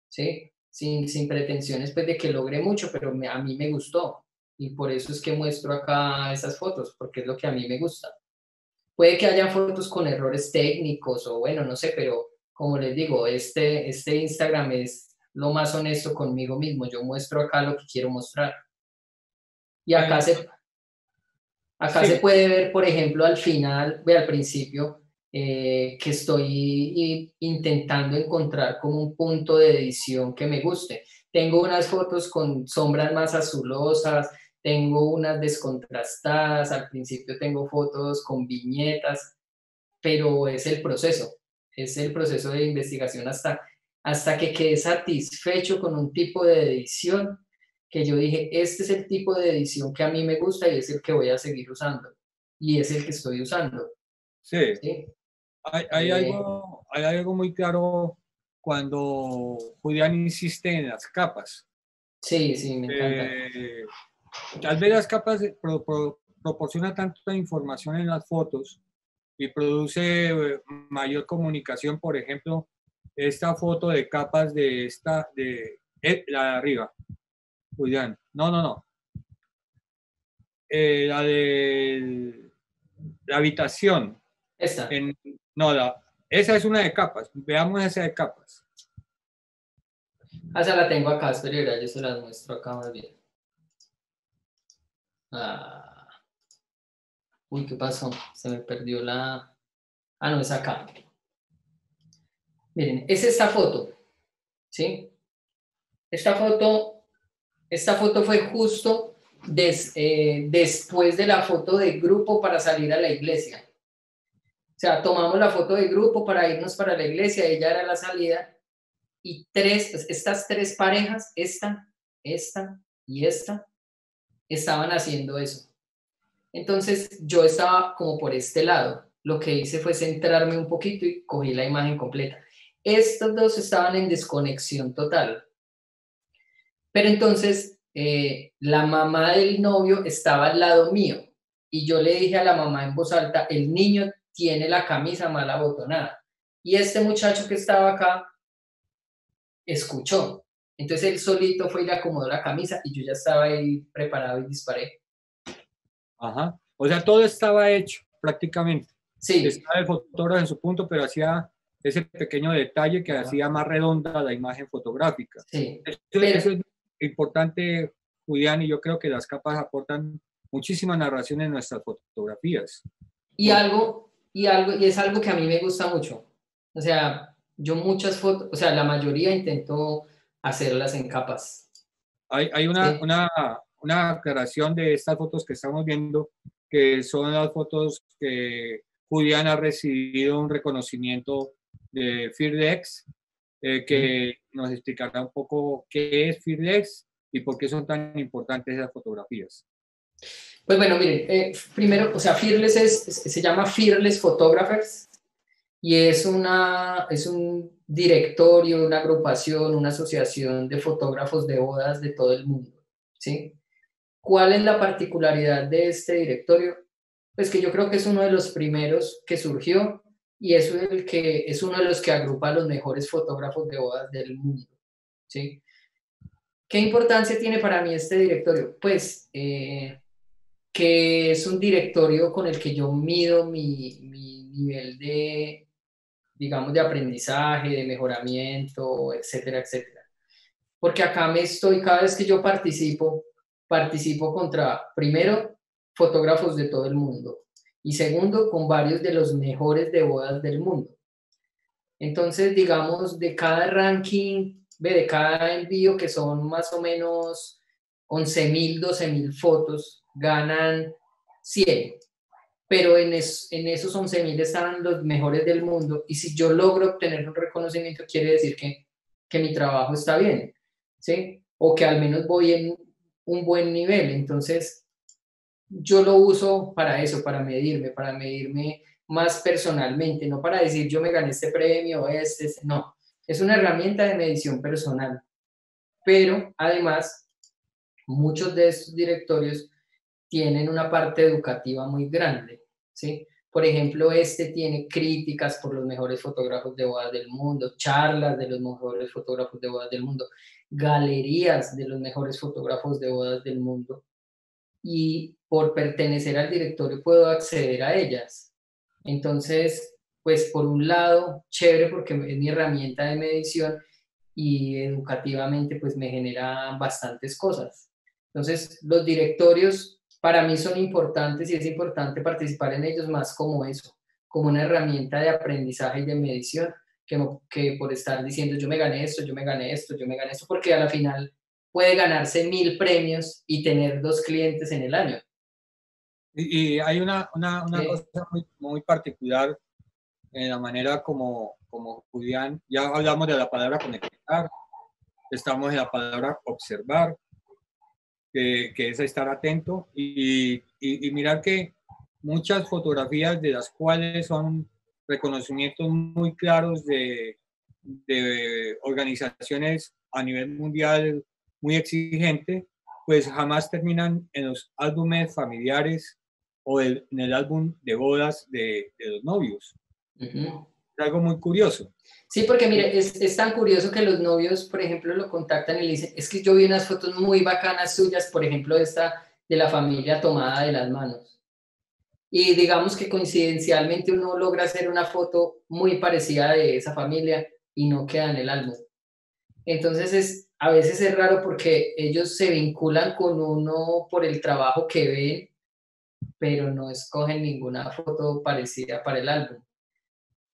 ¿sí? Sin pretensiones pues de que logré mucho, pero a mí me gustó, y por eso es que muestro acá esas fotos, porque es lo que a mí me gusta. Puede que haya fotos con errores técnicos, o bueno, no sé, pero como les digo, este Instagram es lo más honesto conmigo mismo. Yo muestro acá lo que quiero mostrar. Y acá se puede ver, por ejemplo, al final, al principio, que estoy intentando encontrar como un punto de edición que me guste. Tengo unas fotos con sombras más azulosas, tengo unas descontrastadas, al principio tengo fotos con viñetas, pero es el proceso de investigación hasta que quedé satisfecho con un tipo de edición que yo dije, este es el tipo de edición que a mí me gusta y es el que voy a seguir usando, y es el que estoy usando. Sí, ¿sí? Hay algo muy claro cuando Julián insiste en las capas. Sí, sí, me encanta. Tal vez las capas proporcionan tanta información en las fotos y produce mayor comunicación. Por ejemplo, esta foto de capas la de arriba, Julián. No. La de la habitación. Esta. Esa es una de capas. Veamos esa de capas. Esa la tengo acá, espera, yo se las muestro acá más bien. Uy, ¿qué pasó? Se me perdió la... Ah, no, es acá. Miren, es esta foto, ¿sí? Esta foto fue justo después de la foto de grupo para salir a la iglesia. O sea, tomamos la foto de grupo para irnos para la iglesia, ella era la salida, y estas tres parejas, esta y esta, estaban haciendo eso. Entonces yo estaba como por este lado. Lo que hice fue centrarme un poquito y cogí la imagen completa. Estos dos estaban en desconexión total. Pero entonces la mamá del novio estaba al lado mío y yo le dije a la mamá en voz alta, el niño tiene la camisa mal abotonada. Y este muchacho que estaba acá escuchó. Entonces él solito fue y le acomodó la camisa y yo ya estaba ahí preparado y disparé. Ajá. O sea, todo estaba hecho prácticamente. Sí. Estaba el fotógrafo en su punto, pero hacía ese pequeño detalle que hacía más redonda la imagen fotográfica. Sí. Eso es importante, Julián, y yo creo que las capas aportan muchísima narración en nuestras fotografías. Y es algo que a mí me gusta mucho. O sea, yo muchas fotos, o sea, la mayoría intento hacerlas en capas. Hay una aclaración de estas fotos que estamos viendo, que son las fotos que Julián ha recibido un reconocimiento de FIRDEX, que nos explicará un poco qué es FIRDEX y por qué son tan importantes esas fotografías. Pues bueno, miren, primero, o sea, Fearless se llama Fearless Photographers y es un directorio, una agrupación, una asociación de fotógrafos de bodas de todo el mundo, ¿sí? ¿Cuál es la particularidad de este directorio? Pues que yo creo que es uno de los primeros que surgió y es uno de los que agrupa a los mejores fotógrafos de bodas del mundo, ¿sí? ¿Qué importancia tiene para mí este directorio? Pues... que es un directorio con el que yo mido mi nivel de, digamos, de aprendizaje, de mejoramiento, etcétera, etcétera. Porque acá cada vez que yo participo contra, primero, fotógrafos de todo el mundo, y segundo, con varios de los mejores de bodas del mundo. Entonces, digamos, de cada ranking, de cada envío, que son más o menos 11.000, 12.000 fotos, ganan 100, pero en esos 11.000 están los mejores del mundo, y si yo logro obtener un reconocimiento, quiere decir que mi trabajo está bien, ¿sí? O que al menos voy en un buen nivel. Entonces yo lo uso para eso, para medirme más personalmente, no para decir yo me gané este premio, no, es una herramienta de medición personal. Pero además muchos de estos directorios tienen una parte educativa muy grande, ¿sí? Por ejemplo, este tiene críticas por los mejores fotógrafos de bodas del mundo, charlas de los mejores fotógrafos de bodas del mundo, galerías de los mejores fotógrafos de bodas del mundo, y por pertenecer al directorio puedo acceder a ellas. Entonces, pues por un lado, chévere porque es mi herramienta de medición y educativamente pues me genera bastantes cosas. Entonces, los directorios... para mí son importantes y es importante participar en ellos más como eso, como una herramienta de aprendizaje y de medición, que por estar diciendo yo me gané esto, yo me gané esto, yo me gané esto, porque a la final puede ganarse 1000 premios y tener 2 clientes en el año. Y hay una cosa muy particular en la manera como Julián, ya hablamos de la palabra conectar, estamos en la palabra observar, que es estar atento y mirar que muchas fotografías de las cuales son reconocimientos muy claros de organizaciones a nivel mundial muy exigente, pues jamás terminan en los álbumes familiares o en el álbum de bodas de los novios. Uh-huh. Es algo muy curioso. Sí, porque mire, es tan curioso que los novios, por ejemplo, lo contactan y le dicen, es que yo vi unas fotos muy bacanas suyas, por ejemplo, esta de la familia tomada de las manos. Y digamos que coincidencialmente uno logra hacer una foto muy parecida de esa familia y no queda en el álbum. Entonces a veces es raro porque ellos se vinculan con uno por el trabajo que ven, pero no escogen ninguna foto parecida para el álbum.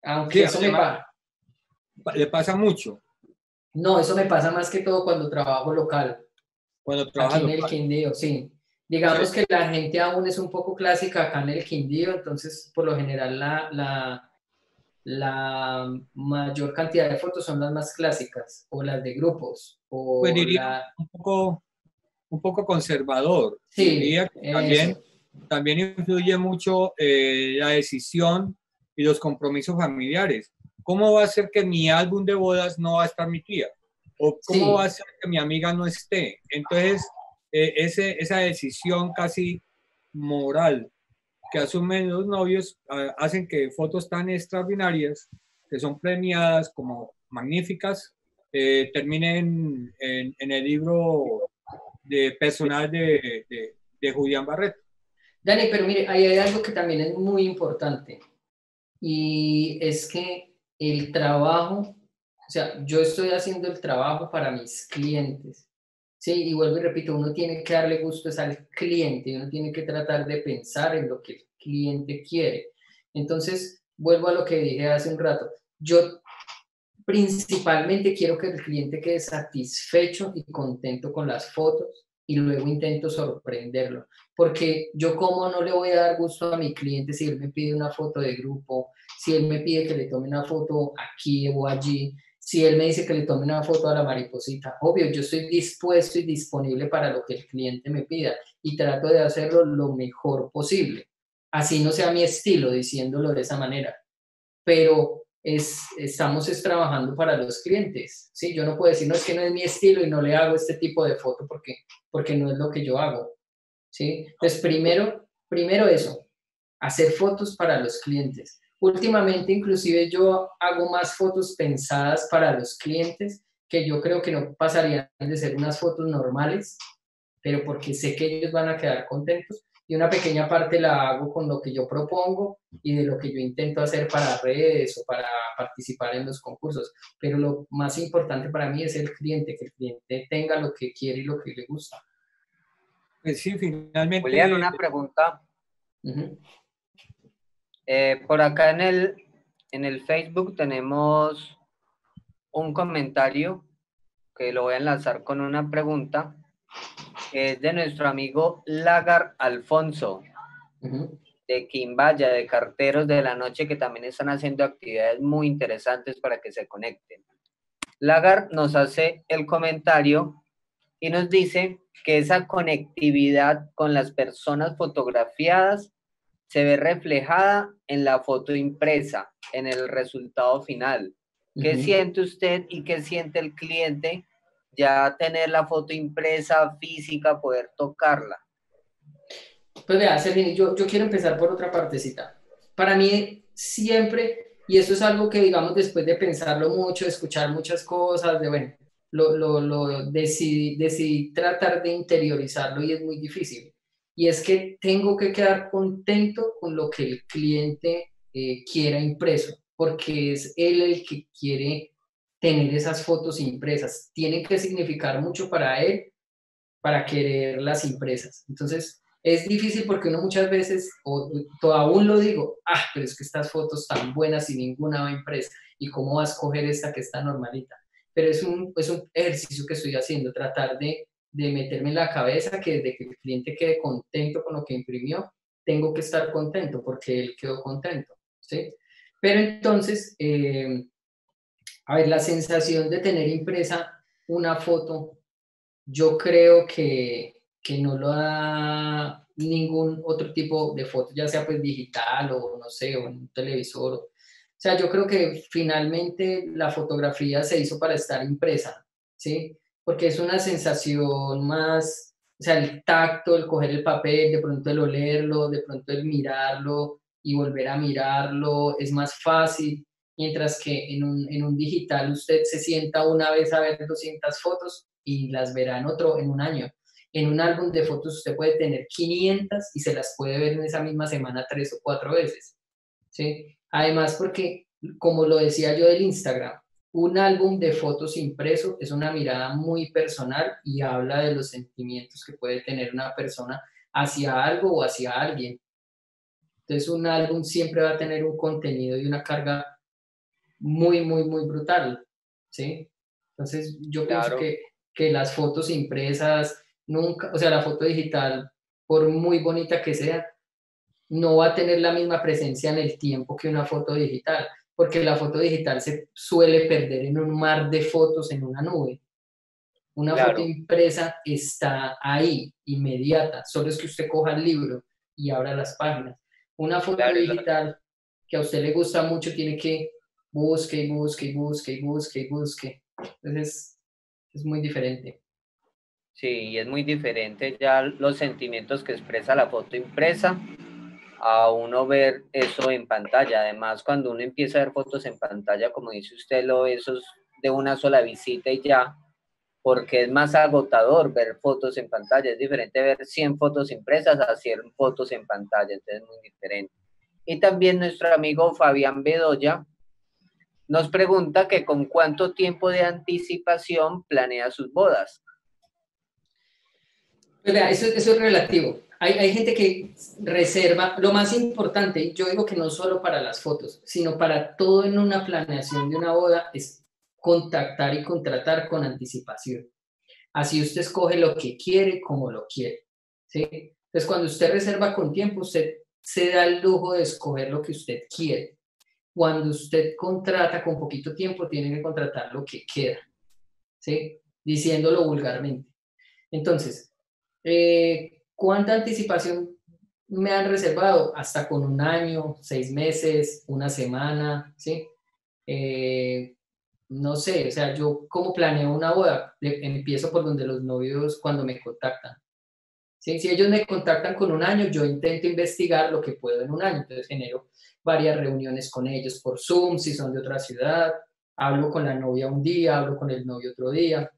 Aunque sí, eso me pasa. ¿Le pasa mucho? No, eso me pasa más que todo cuando trabajo local. Cuando trabajo local. Aquí en el Quindío, sí. Digamos que la gente aún es un poco clásica acá en el Quindío, entonces por lo general la mayor cantidad de fotos son las más clásicas, o las de grupos, o pues diría un poco conservador. Sí, diría que también influye mucho la decisión y los compromisos familiares. ¿Cómo va a ser que mi álbum de bodas no va a estar mi tía? ¿O cómo va a ser que mi amiga no esté? Entonces, esa decisión casi moral que asumen los novios hacen que fotos tan extraordinarias, que son premiadas como magníficas, terminen en el libro de personal de Julián Barreto. Dani, pero mire, ahí hay algo que también es muy importante, y es que el trabajo, o sea, yo estoy haciendo el trabajo para mis clientes, ¿sí? Y vuelvo y repito, uno tiene que darle gusto al cliente, uno tiene que tratar de pensar en lo que el cliente quiere. Entonces, vuelvo a lo que dije hace un rato, yo principalmente quiero que el cliente quede satisfecho y contento con las fotos, y luego intento sorprenderlo, porque yo cómo no le voy a dar gusto a mi cliente si él me pide una foto de grupo, si él me pide que le tome una foto aquí o allí, si él me dice que le tome una foto a la mariposita. Obvio, yo estoy dispuesto y disponible para lo que el cliente me pida, y trato de hacerlo lo mejor posible, así no sea mi estilo, diciéndolo de esa manera, pero estamos trabajando para los clientes, ¿sí? Yo no puedo decir, no, es que no es mi estilo y no le hago este tipo de foto porque no es lo que yo hago, ¿sí? Entonces, primero eso, hacer fotos para los clientes. Últimamente, inclusive, yo hago más fotos pensadas para los clientes, que yo creo que no pasarían de ser unas fotos normales, pero porque sé que ellos van a quedar contentos, y una pequeña parte la hago con lo que yo propongo y de lo que yo intento hacer para redes o para participar en los concursos, pero lo más importante para mí es el cliente, que el cliente tenga lo que quiere y lo que le gusta. Pues sí, finalmente. Julián, una pregunta. Por acá en el Facebook tenemos un comentario que lo voy a enlazar con una pregunta. Es de nuestro amigo Lagar Alfonso, de Quimbaya, de Carteros de la Noche, que también están haciendo actividades muy interesantes para que se conecten. Lagar nos hace el comentario y nos dice que esa conectividad con las personas fotografiadas se ve reflejada en la foto impresa, en el resultado final. ¿Qué siente usted y qué siente el cliente? Ya tener la foto impresa, física, poder tocarla. Pues vea, Sergini, yo quiero empezar por otra partecita. Para mí siempre, y eso es algo que, digamos, después de pensarlo mucho, de escuchar muchas cosas, decidí tratar de interiorizarlo, y es muy difícil. Y es que tengo que quedar contento con lo que el cliente quiera impreso, porque es él el que quiere tener esas fotos impresas, tienen que significar mucho para él, para querer las impresas. Entonces, es difícil porque uno muchas veces, o aún lo digo, pero es que estas fotos tan buenas y ninguna va impresa, ¿y cómo vas a escoger esta que está normalita? Pero es un ejercicio que estoy haciendo, tratar de meterme en la cabeza que desde que el cliente quede contento con lo que imprimió, tengo que estar contento porque él quedó contento, ¿sí? Pero entonces, a ver, la sensación de tener impresa una foto, yo creo que no lo da ningún otro tipo de foto, ya sea pues digital o no sé, o en un televisor. O sea, yo creo que finalmente la fotografía se hizo para estar impresa, ¿sí? Porque es una sensación más, o sea, el tacto, el coger el papel, de pronto el olerlo, de pronto el mirarlo y volver a mirarlo, es más fácil. Mientras que en un digital usted se sienta una vez a ver 200 fotos y las verá en un año. En un álbum de fotos usted puede tener 500 y se las puede ver en esa misma semana 3 o 4 veces, ¿sí? Además, porque, como lo decía yo del Instagram, un álbum de fotos impreso es una mirada muy personal y habla de los sentimientos que puede tener una persona hacia algo o hacia alguien. Entonces un álbum siempre va a tener un contenido y una carga muy, muy, muy brutal, ¿sí? Entonces yo pienso que las fotos impresas nunca, o sea, la foto digital, por muy bonita que sea, no va a tener la misma presencia en el tiempo que una foto digital, porque la foto digital se suele perder en un mar de fotos en una nube. Una foto impresa está ahí, inmediata, solo es que usted coja el libro y abra las páginas. Una foto digital que a usted le gusta mucho tiene que busque y busque y busque y busque y busque. Entonces es muy diferente. Sí, es muy diferente ya los sentimientos que expresa la foto impresa a uno ver eso en pantalla. Además, cuando uno empieza a ver fotos en pantalla, como dice usted, eso es de una sola visita y ya, porque es más agotador ver fotos en pantalla. Es diferente ver 100 fotos impresas a 100 fotos en pantalla, entonces es muy diferente. Y también nuestro amigo Fabián Bedoya nos pregunta que con cuánto tiempo de anticipación planea sus bodas. Mira, eso es relativo. Hay gente que reserva, lo más importante, yo digo que no solo para las fotos, sino para todo en una planeación de una boda, es contactar y contratar con anticipación. Así usted escoge lo que quiere, como lo quiere, ¿sí? Entonces, cuando usted reserva con tiempo, usted se da el lujo de escoger lo que usted quiere. Cuando usted contrata con poquito tiempo, tiene que contratar lo que queda, ¿sí? Diciéndolo vulgarmente. Entonces, ¿cuánta anticipación me han reservado? Hasta con 1 año, 6 meses, 1 semana, ¿sí? No sé, o sea, yo como planeo una boda, empiezo por donde los novios cuando me contactan. ¿Sí? Si ellos me contactan con 1 año, yo intento investigar lo que puedo en 1 año. Entonces genero varias reuniones con ellos por Zoom, si son de otra ciudad, hablo con la novia un día, hablo con el novio otro día.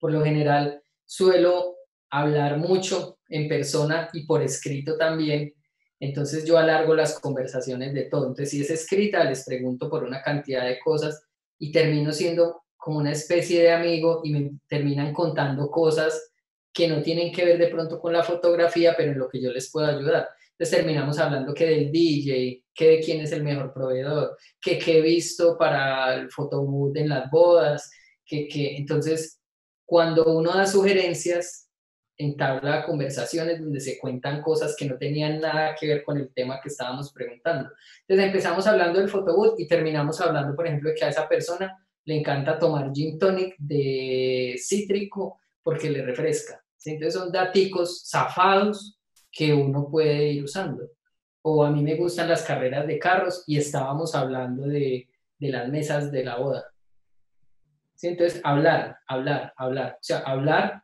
Por lo general suelo hablar mucho en persona y por escrito también. Entonces yo alargo las conversaciones de todo. Entonces si es escrita, les pregunto por una cantidad de cosas y termino siendo como una especie de amigo y me terminan contando cosas que no tienen que ver de pronto con la fotografía, pero en lo que yo les puedo ayudar. Entonces terminamos hablando que del DJ, que de quién es el mejor proveedor, que qué he visto para el photobooth en las bodas, que entonces cuando uno da sugerencias, entabla conversaciones donde se cuentan cosas que no tenían nada que ver con el tema que estábamos preguntando. Entonces empezamos hablando del photobooth y terminamos hablando, por ejemplo, de que a esa persona le encanta tomar gin tonic de cítrico porque le refresca. Entonces son daticos zafados que uno puede ir usando. O a mí me gustan las carreras de carros y estábamos hablando de las mesas de la boda. Entonces hablar. O sea, hablar.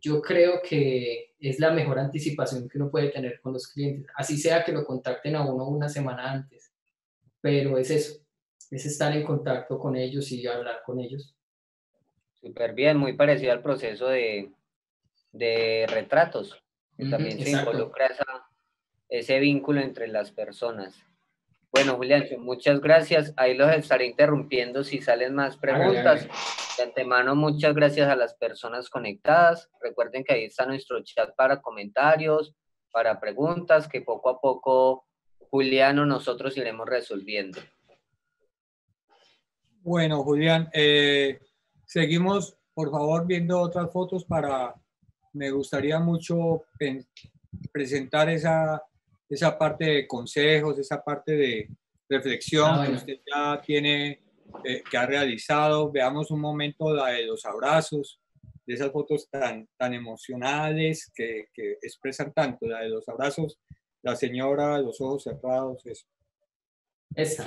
Yo creo que es la mejor anticipación que uno puede tener con los clientes, así sea que lo contacten a uno 1 semana antes, pero es eso, es estar en contacto con ellos y hablar con ellos. Súper bien, muy parecido al proceso de retratos, que también se involucra ese vínculo entre las personas. Bueno, Julián, muchas gracias. Ahí los estaré interrumpiendo si salen más preguntas. De antemano, muchas gracias a las personas conectadas. Recuerden que ahí está nuestro chat para comentarios, para preguntas, que poco a poco Julián o nosotros iremos resolviendo. Bueno, Julián, seguimos, por favor, viendo otras fotos para... Me gustaría mucho presentar esa parte de consejos, esa parte de reflexión que usted ya tiene, que ha realizado. Veamos un momento la de los abrazos, de esas fotos tan emocionales que expresan tanto, la de los abrazos, la señora, los ojos cerrados, eso. Esa.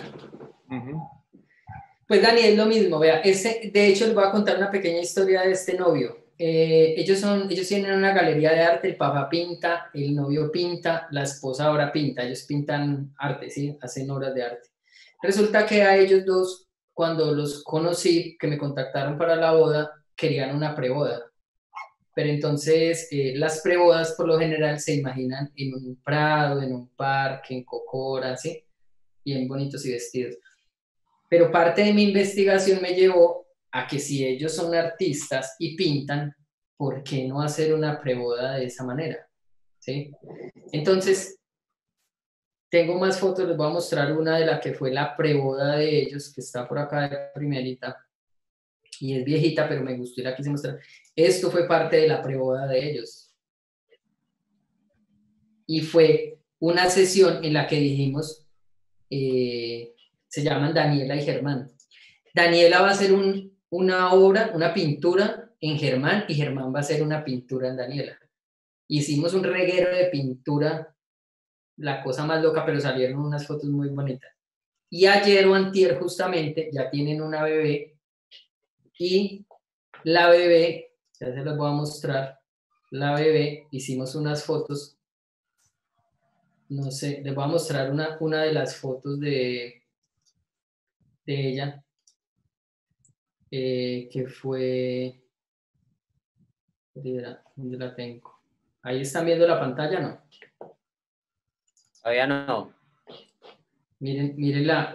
Pues Dani, es lo mismo, vea, de hecho les voy a contar una pequeña historia de este novio. Ellos tienen una galería de arte, el papá pinta, el novio pinta, la esposa ahora pinta, ellos pintan arte, ¿sí? Hacen obras de arte. Resulta que a ellos dos, cuando los conocí, que me contactaron para la boda, querían una preboda. Pero entonces las prebodas por lo general se imaginan en un prado, en un parque, en Cocora, ¿sí? Bien bonitos y vestidos. Pero parte de mi investigación me llevó a que si ellos son artistas y pintan, ¿por qué no hacer una preboda de esa manera? ¿Sí? Entonces, Tengo más fotos, les voy a mostrar una de la que fue la preboda de ellos, que está por acá de primerita, y es viejita, pero me gustó y la quise mostrar. Esto fue parte de la preboda de ellos. Y fue una sesión en la que dijimos, se llaman Daniela y Germán. Daniela va a hacer una obra, una pintura en Germán, y Germán va a hacer una pintura en Daniela. Hicimos un reguero de pintura, la cosa más loca, pero salieron unas fotos muy bonitas. Y ayer o antier justamente, ya tienen una bebé, y la bebé, ya se las voy a mostrar, la bebé, hicimos unas fotos, no sé, les voy a mostrar una de las fotos de ella, que fue, ¿dónde la tengo? Ahí están viendo la pantalla, ¿no? Todavía no. Miren,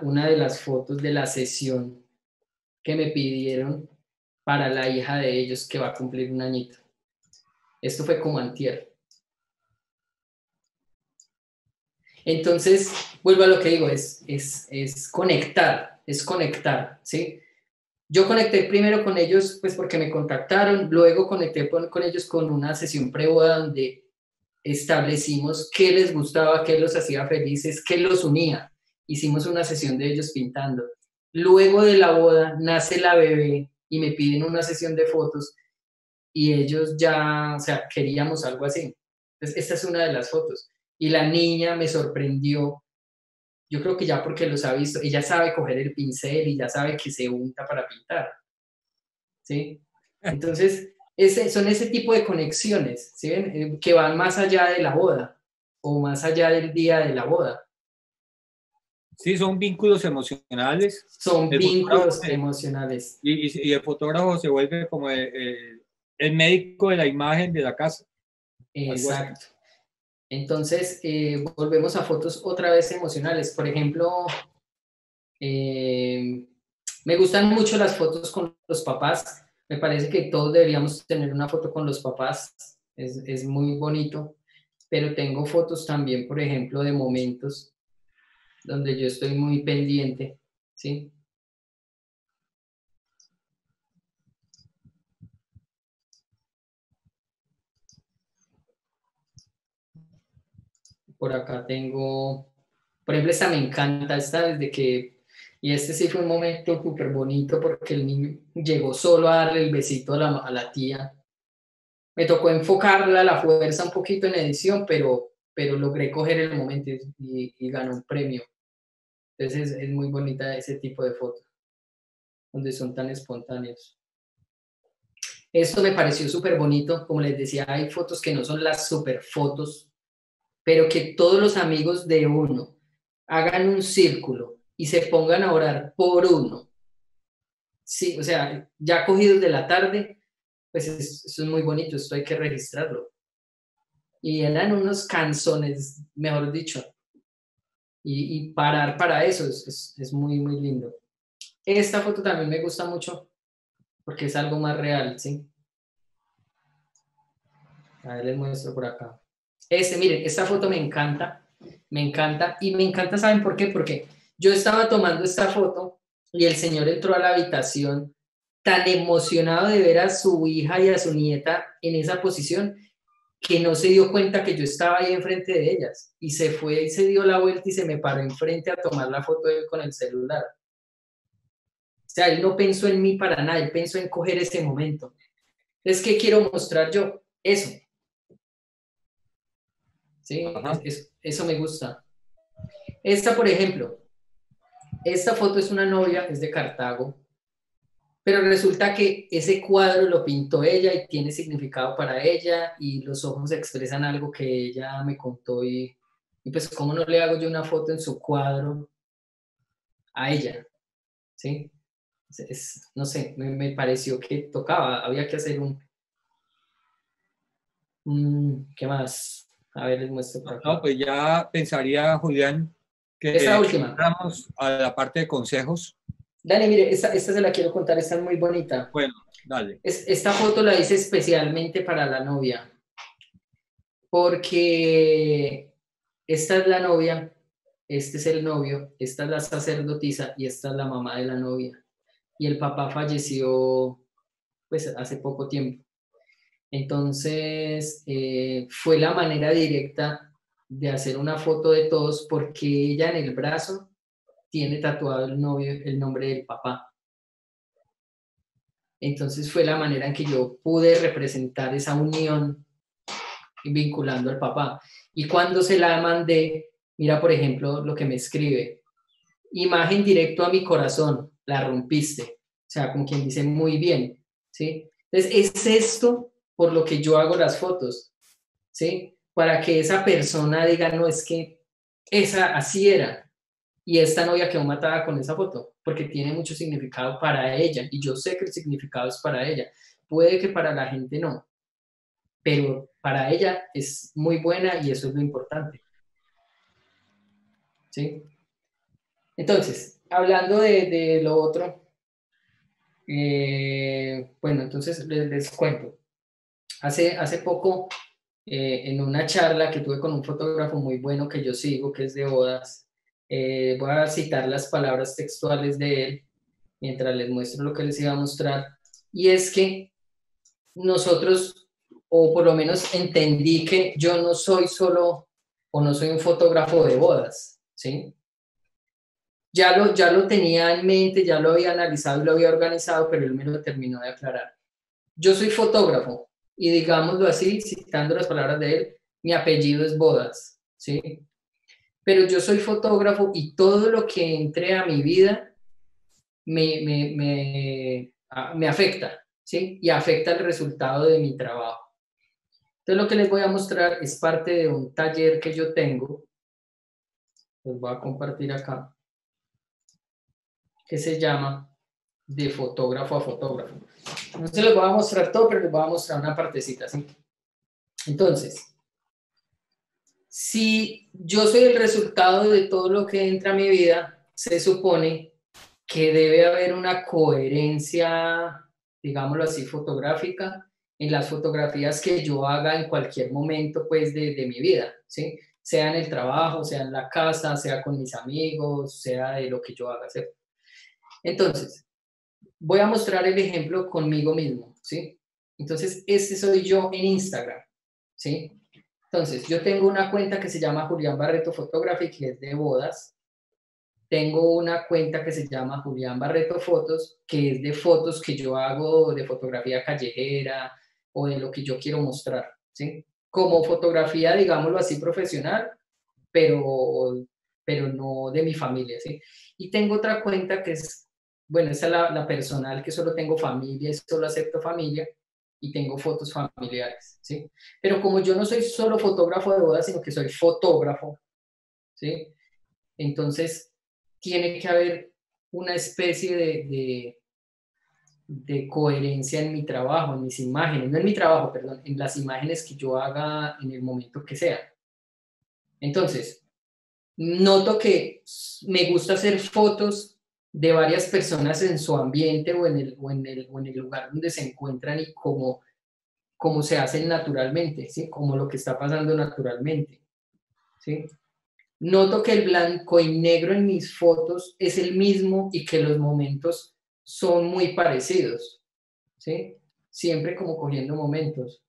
una de las fotos de la sesión que me pidieron para la hija de ellos que va a cumplir un añito. Esto fue como antier. Entonces, vuelvo a lo que digo, es conectar, ¿sí? Yo conecté primero con ellos, pues porque me contactaron, luego conecté con ellos con una sesión preboda donde establecimos qué les gustaba, qué los hacía felices, qué los unía. Hicimos una sesión de ellos pintando. Luego de la boda nace la bebé y me piden una sesión de fotos y ellos ya, o sea, queríamos algo así. Entonces, esta es una de las fotos. Y la niña me sorprendió, yo creo que ya porque los ha visto, ella sabe coger el pincel y ya sabe que se unta para pintar, ¿sí? Entonces, son ese tipo de conexiones, ¿sí ven? Que van más allá de la boda, o más allá del día de la boda. Sí, son vínculos emocionales. Son vínculos emocionales. Y el fotógrafo se vuelve como el médico de la imagen de la casa. Exacto. Entonces, volvemos a fotos otra vez emocionales. Por ejemplo, me gustan mucho las fotos con los papás. Me parece que todos deberíamos tener una foto con los papás. Es muy bonito. Pero tengo fotos también, por ejemplo, de momentos donde yo estoy muy pendiente, ¿sí? Por acá tengo, por ejemplo, esta me encanta, esta desde que, y este sí fue un momento súper bonito porque el niño llegó solo a darle el besito a la tía. Me tocó enfocarla a la fuerza un poquito en edición, pero logré coger el momento y ganó un premio. Entonces es muy bonita ese tipo de fotos, donde son tan espontáneos. Esto me pareció súper bonito, como les decía, hay fotos que no son las súper fotos, pero que todos los amigos de uno hagan un círculo y se pongan a orar por uno. Sí, o sea, ya cogidos de la tarde, pues eso es muy bonito, esto hay que registrarlo. Y eran unos canzones, mejor dicho. Y parar para eso es muy, muy lindo. Esta foto también me gusta mucho, porque es algo más real, ¿sí? A ver, les muestro por acá. Miren, esta foto me encanta, ¿saben por qué? Porque yo estaba tomando esta foto y el señor entró a la habitación tan emocionado de ver a su hija y a su nieta en esa posición que no se dio cuenta que yo estaba ahí enfrente de ellas y se fue y se dio la vuelta y se me paró enfrente a tomar la foto de él con el celular. O sea, él no pensó en mí para nada, él pensó en coger ese momento. Entonces, ¿qué quiero mostrar yo? Eso. ¿Sí? Eso me gusta. Esta, por ejemplo, esta foto es una novia, es de Cartago, pero resulta que ese cuadro lo pintó ella y tiene significado para ella y los ojos expresan algo que ella me contó y pues ¿cómo no le hago yo una foto en su cuadro a ella? ¿Sí? No sé, me pareció que tocaba, había que hacer un... ¿Qué más? A ver, les muestro. No, pues ya pensaría, Julián, que esa última. Entramos a la parte de consejos. Dale, mire, esta se la quiero contar, esta es muy bonita. Bueno, dale. Esta foto la hice especialmente para la novia, porque esta es la novia este es el novio, esta es la sacerdotisa y esta es la mamá de la novia. Y el papá falleció pues hace poco tiempo. Entonces fue la manera directa de hacer una foto de todos, porque ella en el brazo tiene tatuado el novio, el nombre del papá. Entonces fue la manera en que yo pude representar esa unión vinculando al papá. Y cuando se la mandé, mira por ejemplo lo que me escribe: imagen directo a mi corazón, la rompiste. O sea, como quien dice, muy bien, ¿sí? Entonces es esto por lo que yo hago las fotos, ¿sí? Para que esa persona diga, no, es que esa así era, y esta novia quedó matada con esa foto, porque tiene mucho significado para ella, y yo sé que el significado es para ella. Puede que para la gente no, pero para ella es muy buena y eso es lo importante, ¿sí? Entonces, hablando de lo otro, bueno, entonces les cuento. Hace poco, en una charla que tuve con un fotógrafo muy bueno que yo sigo, que es de bodas, voy a citar las palabras textuales de él mientras les muestro lo que les iba a mostrar. Y es que nosotros, o por lo menos entendí que yo no soy solo, o no soy un fotógrafo de bodas, ¿sí? Ya lo tenía en mente, ya lo había analizado y lo había organizado, pero él me lo terminó de aclarar. Yo soy fotógrafo y, digámoslo así, citando las palabras de él, mi apellido es Bodas, ¿sí? Pero yo soy fotógrafo y todo lo que entre a mi vida me afecta, ¿sí? Y afecta el resultado de mi trabajo. Entonces lo que les voy a mostrar es parte de un taller que yo tengo. Les voy a compartir acá, que se llama De Fotógrafo a Fotógrafo. No se los voy a mostrar todo, pero les voy a mostrar una partecita, ¿sí? Entonces, si yo soy el resultado de todo lo que entra a mi vida, se supone que debe haber una coherencia, digámoslo así, fotográfica, en las fotografías que yo haga en cualquier momento, pues, de mi vida, ¿sí? Sea en el trabajo, sea en la casa, sea con mis amigos, sea de lo que yo haga, ¿sí? Entonces, voy a mostrar el ejemplo conmigo mismo, ¿sí? Entonces, este soy yo en Instagram, ¿sí? Entonces, yo tengo una cuenta que se llama Julián Barreto Photography, que es de bodas. Tengo una cuenta que se llama Julián Barreto Fotos, que es de fotos que yo hago de fotografía callejera o de lo que yo quiero mostrar, ¿sí? Como fotografía, digámoslo así, profesional, pero no de mi familia, ¿sí? Y tengo otra cuenta que es, bueno, esa es la personal, que solo tengo familia, solo acepto familia, y tengo fotos familiares, ¿sí? Pero como yo no soy solo fotógrafo de bodas, sino que soy fotógrafo, ¿sí? Entonces, tiene que haber una especie de coherencia en mi trabajo, en mis imágenes, no en mi trabajo, perdón, en las imágenes que yo haga en el momento que sea. Entonces, noto que me gusta hacer fotos de varias personas en su ambiente o en el lugar donde se encuentran y como se hacen naturalmente, ¿sí? Como lo que está pasando naturalmente, ¿sí? Noto que el blanco y negro en mis fotos es el mismo y que los momentos son muy parecidos, ¿sí? Siempre como cogiendo momentos.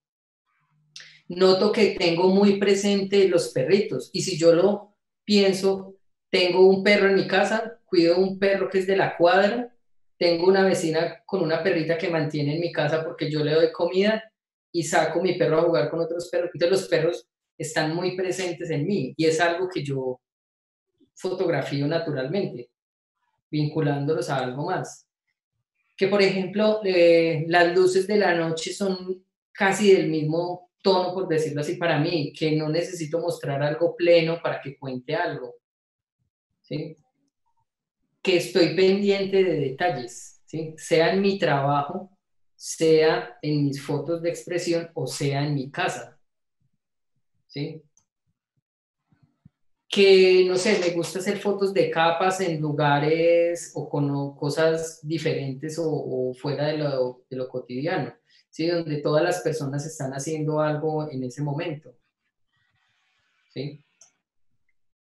Noto que tengo muy presente los perritos, y si yo lo pienso, tengo un perro en mi casa, cuido un perro que es de la cuadra, tengo una vecina con una perrita que mantiene en mi casa porque yo le doy comida y saco a mi perro a jugar con otros perros. Entonces los perros están muy presentes en mí y es algo que yo fotografío naturalmente, vinculándolos a algo más. Que por ejemplo, las luces de la noche son casi del mismo tono, por decirlo así, para mí, que no necesito mostrar algo pleno para que cuente algo, ¿sí? Que estoy pendiente de detalles, ¿sí? Sea en mi trabajo, sea en mis fotos de expresión o sea en mi casa, ¿sí? Que, no sé, me gusta hacer fotos de capas en lugares o con cosas diferentes o fuera de lo cotidiano, ¿sí? Donde todas las personas están haciendo algo en ese momento, ¿sí?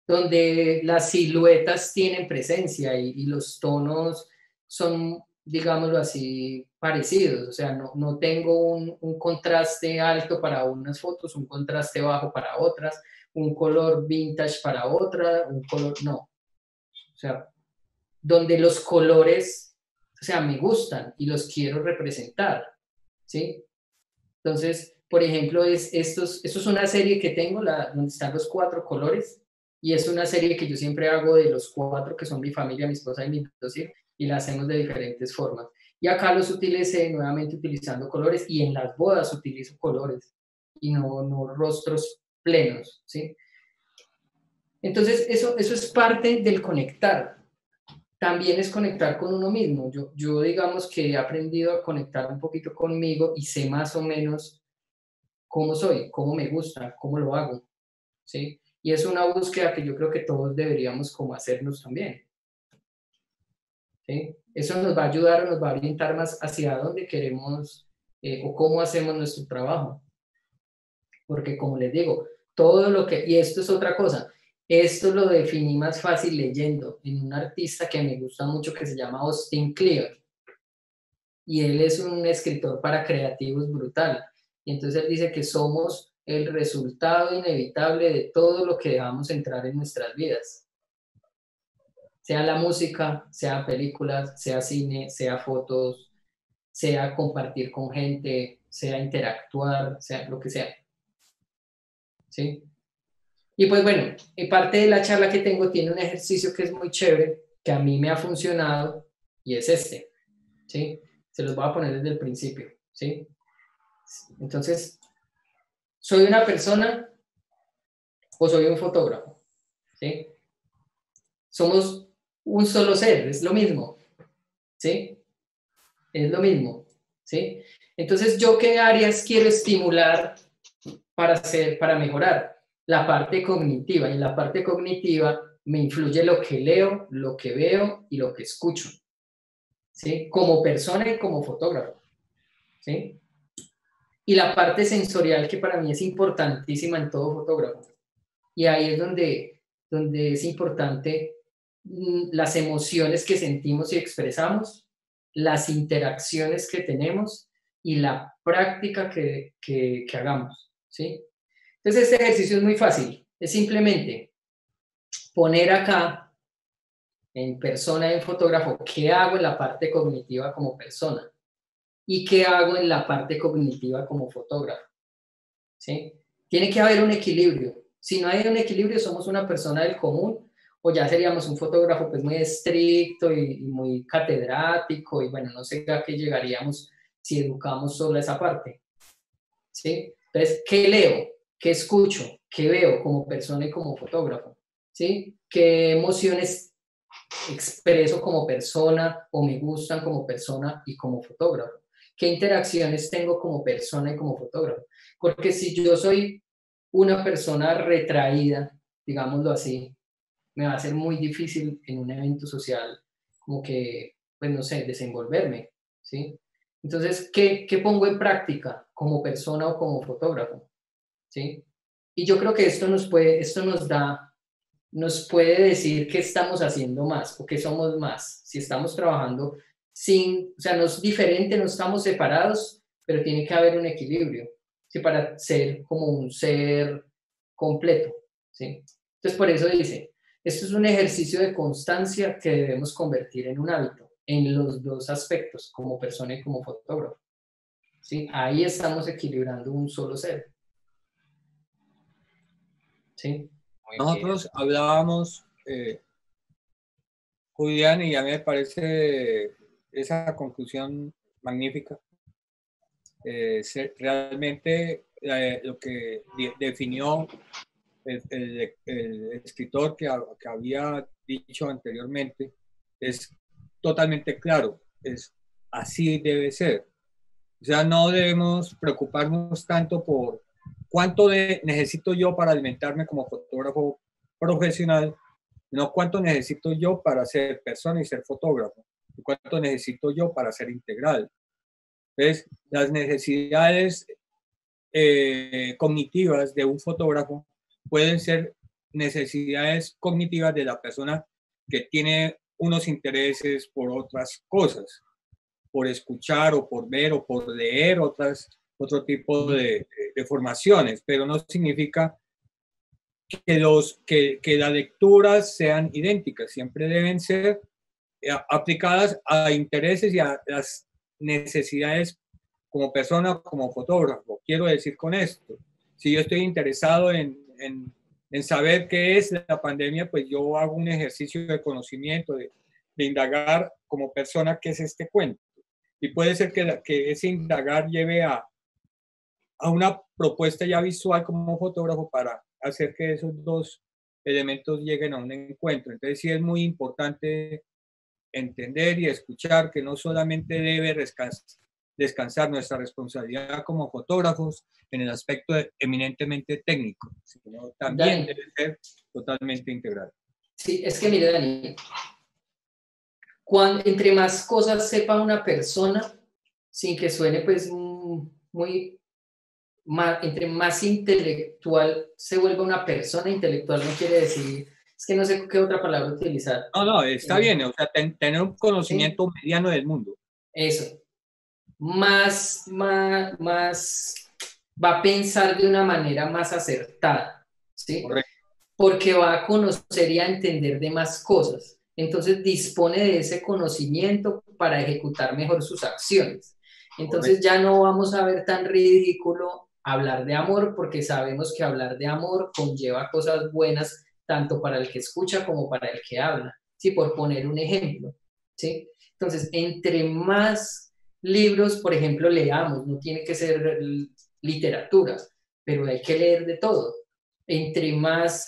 donde las siluetas tienen presencia y los tonos son, digámoslo así, parecidos. O sea, no tengo un contraste alto para unas fotos, un contraste bajo para otras, un color vintage para otra, un color... No. O sea, donde los colores, o sea, me gustan y los quiero representar, ¿sí? Entonces, por ejemplo, esto es una serie que tengo, donde están los 4 colores, y es una serie que yo siempre hago de los 4, que son mi familia, mi esposa y mis 2 hijos, y la hacemos de diferentes formas. Y acá los utilicé nuevamente utilizando colores, y en las bodas utilizo colores, y no rostros plenos, ¿sí? Entonces, eso es parte del conectar. También es conectar con uno mismo. Yo digamos que he aprendido a conectar un poquito conmigo y sé más o menos cómo soy, cómo me gusta, cómo lo hago, ¿sí? Y es una búsqueda que yo creo que todos deberíamos como hacernos también, ¿sí? Eso nos va a ayudar o nos va a orientar más hacia dónde queremos o cómo hacemos nuestro trabajo. Porque como les digo, todo lo que... Y esto es otra cosa. Esto lo definí más fácil leyendo en un artista que me gusta mucho que se llama Austin Kleon. Y él es un escritor para creativos brutal. Y entonces él dice que somos el resultado inevitable de todo lo que dejamos entrar en nuestras vidas. Sea la música, sea películas, sea cine, sea fotos, sea compartir con gente, sea interactuar, sea lo que sea. ¿Sí? Y pues bueno, parte de la charla que tengo tiene un ejercicio que es muy chévere, que a mí me ha funcionado, y es este, ¿sí? Se los voy a poner desde el principio, ¿sí? Entonces, ¿soy una persona o soy un fotógrafo? ¿Sí? Somos un solo ser, es lo mismo, ¿sí? Es lo mismo, ¿sí? Entonces, ¿yo qué áreas quiero estimular para mejorar? La parte cognitiva, y en la parte cognitiva me influye lo que leo, lo que veo y lo que escucho, ¿sí? Como persona y como fotógrafo, ¿sí? Y la parte sensorial, que para mí es importantísima en todo fotógrafo, y ahí es donde es importante las emociones que sentimos y expresamos, las interacciones que tenemos y la práctica que hagamos, ¿sí? Entonces, este ejercicio es muy fácil. Es simplemente poner acá, en persona, en fotógrafo, qué hago en la parte cognitiva como persona y qué hago en la parte cognitiva como fotógrafo, ¿sí? Tiene que haber un equilibrio. Si no hay un equilibrio, somos una persona del común, o ya seríamos un fotógrafo pues muy estricto y muy catedrático, y bueno, no sé a qué llegaríamos si educamos solo esa parte, ¿sí? Entonces, ¿qué leo? ¿Qué escucho? ¿Qué veo como persona y como fotógrafo? ¿Sí? ¿Qué emociones expreso como persona o me gustan como persona y como fotógrafo? ¿Qué interacciones tengo como persona y como fotógrafo? Porque si yo soy una persona retraída, digámoslo así, me va a ser muy difícil en un evento social, como que, pues no sé, desenvolverme, ¿sí? Entonces, ¿qué pongo en práctica como persona o como fotógrafo? ¿Sí? Y yo creo que esto nos puede decir que estamos haciendo más o que somos más, si estamos trabajando o sea, no es diferente, no estamos separados, pero tiene que haber un equilibrio, ¿sí? Para ser como un ser completo, ¿sí? Entonces, por eso dice, esto es un ejercicio de constancia que debemos convertir en un hábito, en los dos aspectos, como persona y como fotógrafo, ¿sí? Ahí estamos equilibrando un solo ser. Sí. Nosotros hablábamos, Julián, y a mí me parece esa conclusión magnífica. Realmente lo que definió el escritor que había dicho anteriormente es totalmente claro, es así debe ser. O sea, no debemos preocuparnos tanto por cuánto necesito yo para alimentarme como fotógrafo profesional, no cuánto necesito yo para ser persona y ser fotógrafo, y cuánto necesito yo para ser integral. Entonces, las necesidades cognitivas de un fotógrafo pueden ser necesidades cognitivas de la persona que tiene unos intereses por otras cosas, por escuchar o por ver o por leer otro tipo de formaciones, pero no significa que las lecturas sean idénticas, siempre deben ser aplicadas a intereses y a las necesidades como persona, como fotógrafo. Quiero decir con esto, si yo estoy interesado en saber qué es la pandemia, pues yo hago un ejercicio de conocimiento, de indagar como persona qué es este cuento. Y puede ser que ese indagar lleve a una propuesta ya visual como fotógrafo para hacer que esos dos elementos lleguen a un encuentro. Entonces sí es muy importante entender y escuchar que no solamente debe descansar nuestra responsabilidad como fotógrafos en el aspecto eminentemente técnico, sino también, Dani, debe ser totalmente integral. Sí, es que mire, Dani, entre más cosas sepa una persona, sin que suene pues muy... entre más intelectual se vuelva una persona, intelectual no quiere decir, es que no sé qué otra palabra utilizar. No, está bien, o sea, tener un conocimiento mediano del mundo. Eso. Más va a pensar de una manera más acertada, ¿sí? Correcto. Porque va a conocer y a entender de más cosas. Entonces dispone de ese conocimiento para ejecutar mejor sus acciones. Entonces Correcto. Ya no vamos a ver tan ridículo hablar de amor, porque sabemos que hablar de amor conlleva cosas buenas tanto para el que escucha como para el que habla, ¿sí? Por poner un ejemplo, ¿sí? Entonces, entre más libros, por ejemplo, leamos, no tiene que ser literatura, pero hay que leer de todo. Entre más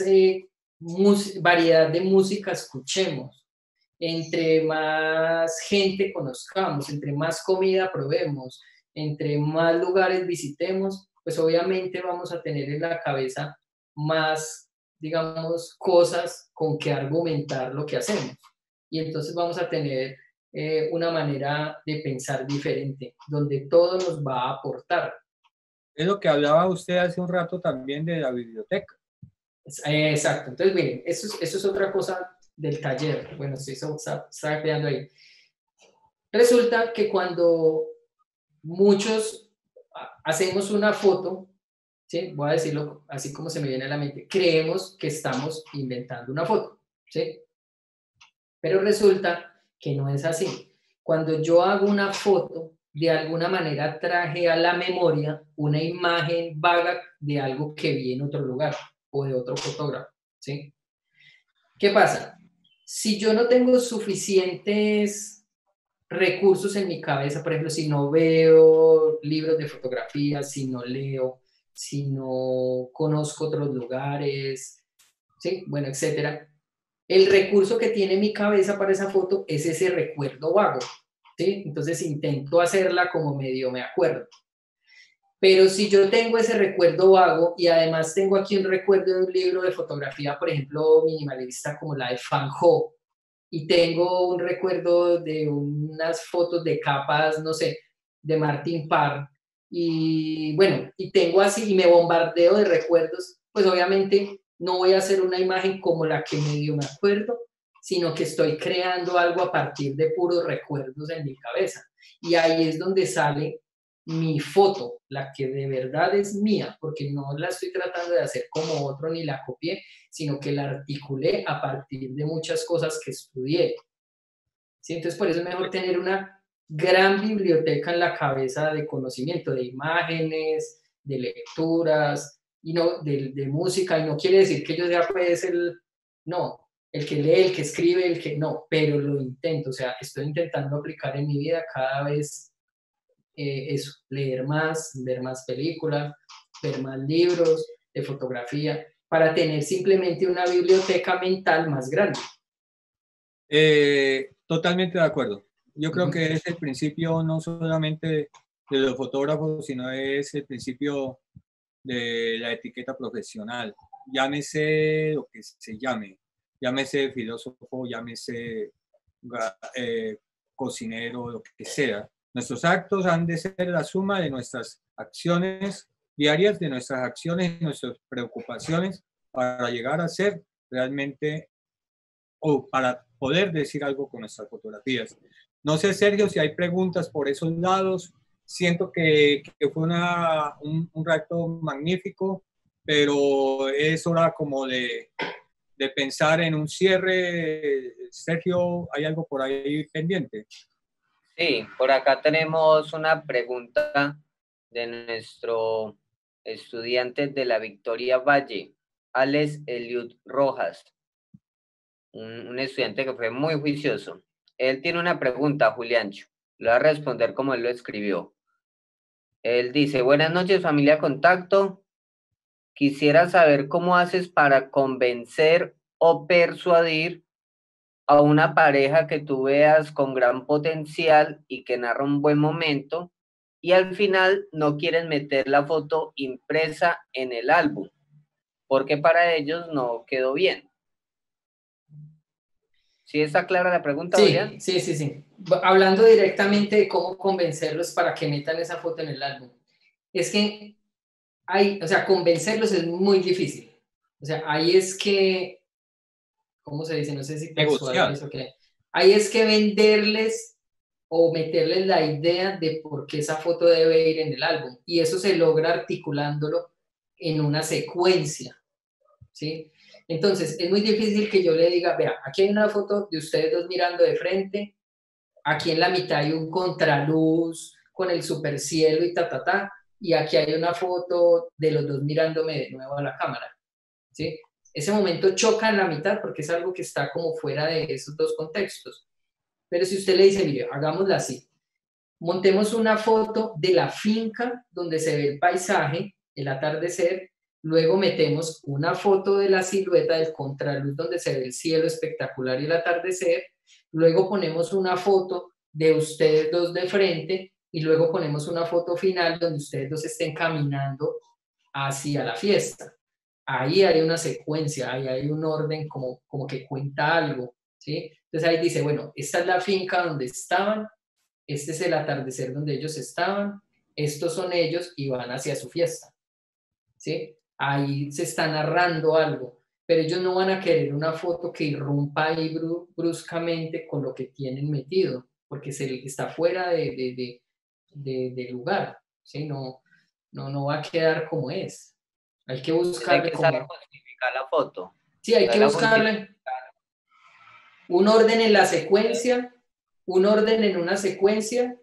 variedad de música escuchemos, entre más gente conozcamos, entre más comida probemos, entre más lugares visitemos, pues obviamente vamos a tener en la cabeza más, digamos, cosas con que argumentar lo que hacemos. Y entonces vamos a tener una manera de pensar diferente, donde todo nos va a aportar. Es lo que hablaba usted hace un rato también de la biblioteca. Exacto. Entonces, miren, eso es otra cosa del taller. Bueno, estoy sapeando ahí. Resulta que cuando muchos hacemos una foto, ¿sí? Voy a decirlo así como se me viene a la mente, creemos que estamos inventando una foto, ¿sí? Pero resulta que no es así. Cuando yo hago una foto, de alguna manera traje a la memoria una imagen vaga de algo que vi en otro lugar o de otro fotógrafo, ¿sí? ¿Qué pasa? Si yo no tengo suficientes recursos en mi cabeza, por ejemplo, si no veo libros de fotografía, si no leo, si no conozco otros lugares, ¿sí? Bueno, etcétera. El recurso que tiene mi cabeza para esa foto es ese recuerdo vago, ¿sí? Entonces intento hacerla como medio me acuerdo. Pero si yo tengo ese recuerdo vago y además tengo aquí un recuerdo de un libro de fotografía, por ejemplo, minimalista como la de Fan Ho, y tengo un recuerdo de unas fotos de capas, no sé, de Martin Parr, y bueno, y tengo así, y me bombardeo de recuerdos, pues obviamente no voy a hacer una imagen como la que medio me acuerdo, sino que estoy creando algo a partir de puros recuerdos en mi cabeza. Y ahí es donde sale mi foto, la que de verdad es mía, porque no la estoy tratando de hacer como otro ni la copié, sino que la articulé a partir de muchas cosas que estudié. ¿Sí? Entonces por eso es mejor tener una gran biblioteca en la cabeza de conocimiento, de imágenes, de lecturas, y no, de música, y no quiere decir que yo sea pues el que lee, el que escribe, el que no, pero lo intento, o sea, estoy intentando aplicar en mi vida cada vez eso, leer más, ver más películas, ver más libros de fotografía, para tener simplemente una biblioteca mental más grande. Totalmente de acuerdo. Yo creo que es el principio no solamente de los fotógrafos, sino es el principio de la etiqueta profesional, llámese lo que se llame, llámese filósofo, llámese cocinero, lo que sea. Nuestros actos han de ser la suma de nuestras acciones diarias, de nuestras acciones y nuestras preocupaciones para llegar a ser realmente, o para poder decir algo con nuestras fotografías. No sé, Sergio, si hay preguntas por esos lados. Siento que fue un rato magnífico, pero es hora como de pensar en un cierre. Sergio, ¿hay algo por ahí pendiente? Sí, por acá tenemos una pregunta de nuestro estudiante de la Victoria Valle, Alex Eliud Rojas, un estudiante que fue muy juicioso. Él tiene una pregunta, Juliancho, lo va a responder como él lo escribió. Él dice: buenas noches, familia Contacto. Quisiera saber cómo haces para convencer o persuadir a una pareja que tú veas con gran potencial y que narra un buen momento, y al final no quieren meter la foto impresa en el álbum, porque para ellos no quedó bien. ¿Sí está clara la pregunta, Julián? Sí, sí, sí, sí. Hablando directamente de cómo convencerlos para que metan esa foto en el álbum. Es que o sea, convencerlos es muy difícil. O sea, ahí es que, ¿cómo se dice? No sé si persuadirles o qué. Ahí es que venderles o meterles la idea de por qué esa foto debe ir en el álbum. Y eso se logra articulándolo en una secuencia, ¿sí? Entonces, es muy difícil que yo le diga: vea, aquí hay una foto de ustedes dos mirando de frente, aquí en la mitad hay un contraluz con el supercielo y ta, ta, ta, y aquí hay una foto de los dos mirándome de nuevo a la cámara, ¿sí? Ese momento choca en la mitad porque es algo que está como fuera de esos dos contextos. Pero si usted le dice: mire, hagámosla así, montemos una foto de la finca donde se ve el paisaje, el atardecer, luego metemos una foto de la silueta del contraluz donde se ve el cielo espectacular y el atardecer, luego ponemos una foto de ustedes dos de frente, y luego ponemos una foto final donde ustedes dos estén caminando hacia la fiesta. Ahí hay una secuencia, ahí hay un orden como que cuenta algo, ¿sí? Entonces ahí dice: bueno, esta es la finca donde estaban, este es el atardecer donde ellos estaban, estos son ellos y van hacia su fiesta, ¿sí? Ahí se está narrando algo, pero ellos no van a querer una foto que irrumpa ahí bruscamente con lo que tienen metido, porque está fuera de lugar, ¿sí? No va a quedar como es. Hay que buscarle justificar la foto. Sí, hay que buscarle un orden en la secuencia, un orden en una secuencia,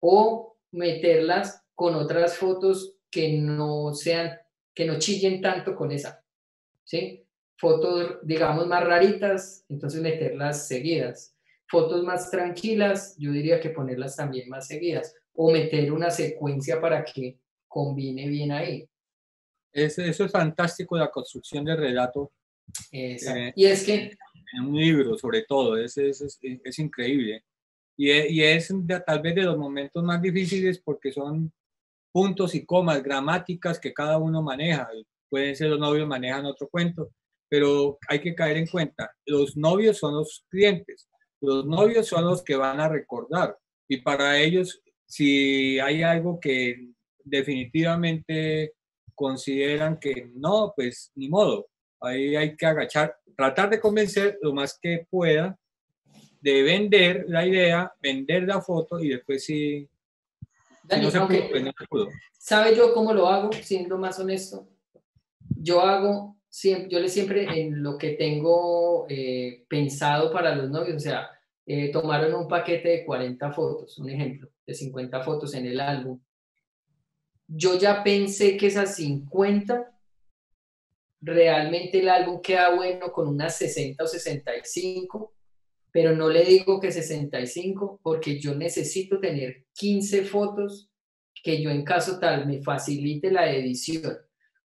o meterlas con otras fotos que no chillen tanto con esa, ¿sí? Fotos, digamos, más raritas, entonces meterlas seguidas. Fotos más tranquilas, yo diría que ponerlas también más seguidas, o meter una secuencia para que combine bien ahí. Eso es fantástico, la construcción del relato. Y es que en un libro, sobre todo, es increíble. Y es tal vez de los momentos más difíciles porque son puntos y comas, gramáticas que cada uno maneja. Pueden ser los novios manejan otro cuento, pero hay que caer en cuenta. Los novios son los clientes. Los novios son los que van a recordar. Y para ellos, si hay algo que definitivamente consideran que no, pues ni modo. Ahí hay que agachar, tratar de convencer lo más que pueda, de vender la idea, vender la foto, y después sí. Dani, si no se pudo, pues no se pudo. ¿Sabe yo cómo lo hago? Siendo más honesto, yo siempre en lo que tengo pensado para los novios, o sea, tomaron un paquete de 40 fotos, un ejemplo, de 50 fotos en el álbum. Yo ya pensé que esas 50, realmente el álbum queda bueno con unas 60 o 65, pero no le digo que 65 porque yo necesito tener 15 fotos que yo, en caso tal me facilite la edición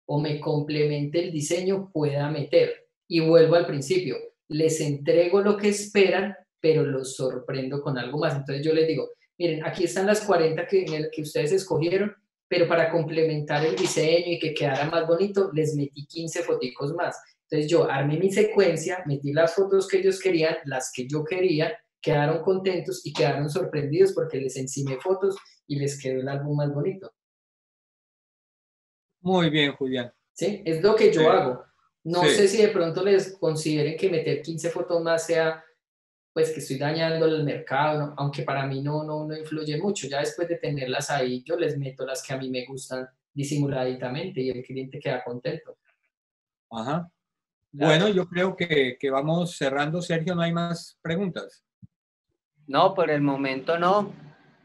o me complemente el diseño, pueda meter. Y vuelvo al principio, les entrego lo que esperan, pero los sorprendo con algo más. Entonces yo les digo: miren, aquí están las 40 que ustedes escogieron, pero para complementar el diseño y que quedara más bonito, les metí 15 foticos más. Entonces yo armé mi secuencia, metí las fotos que ellos querían, las que yo quería, quedaron contentos y quedaron sorprendidos porque les encimé fotos y les quedó el álbum más bonito. Muy bien, Julián. Sí, es lo que yo hago. No sé si de pronto les consideren que meter 15 fotos más sea, pues, que estoy dañando el mercado, ¿no? Aunque para mí no influye mucho. Ya después de tenerlas ahí, yo les meto las que a mí me gustan disimuladamente y el cliente queda contento. Ajá. Bueno, yo creo que vamos cerrando. Sergio, ¿no hay más preguntas? No, por el momento no.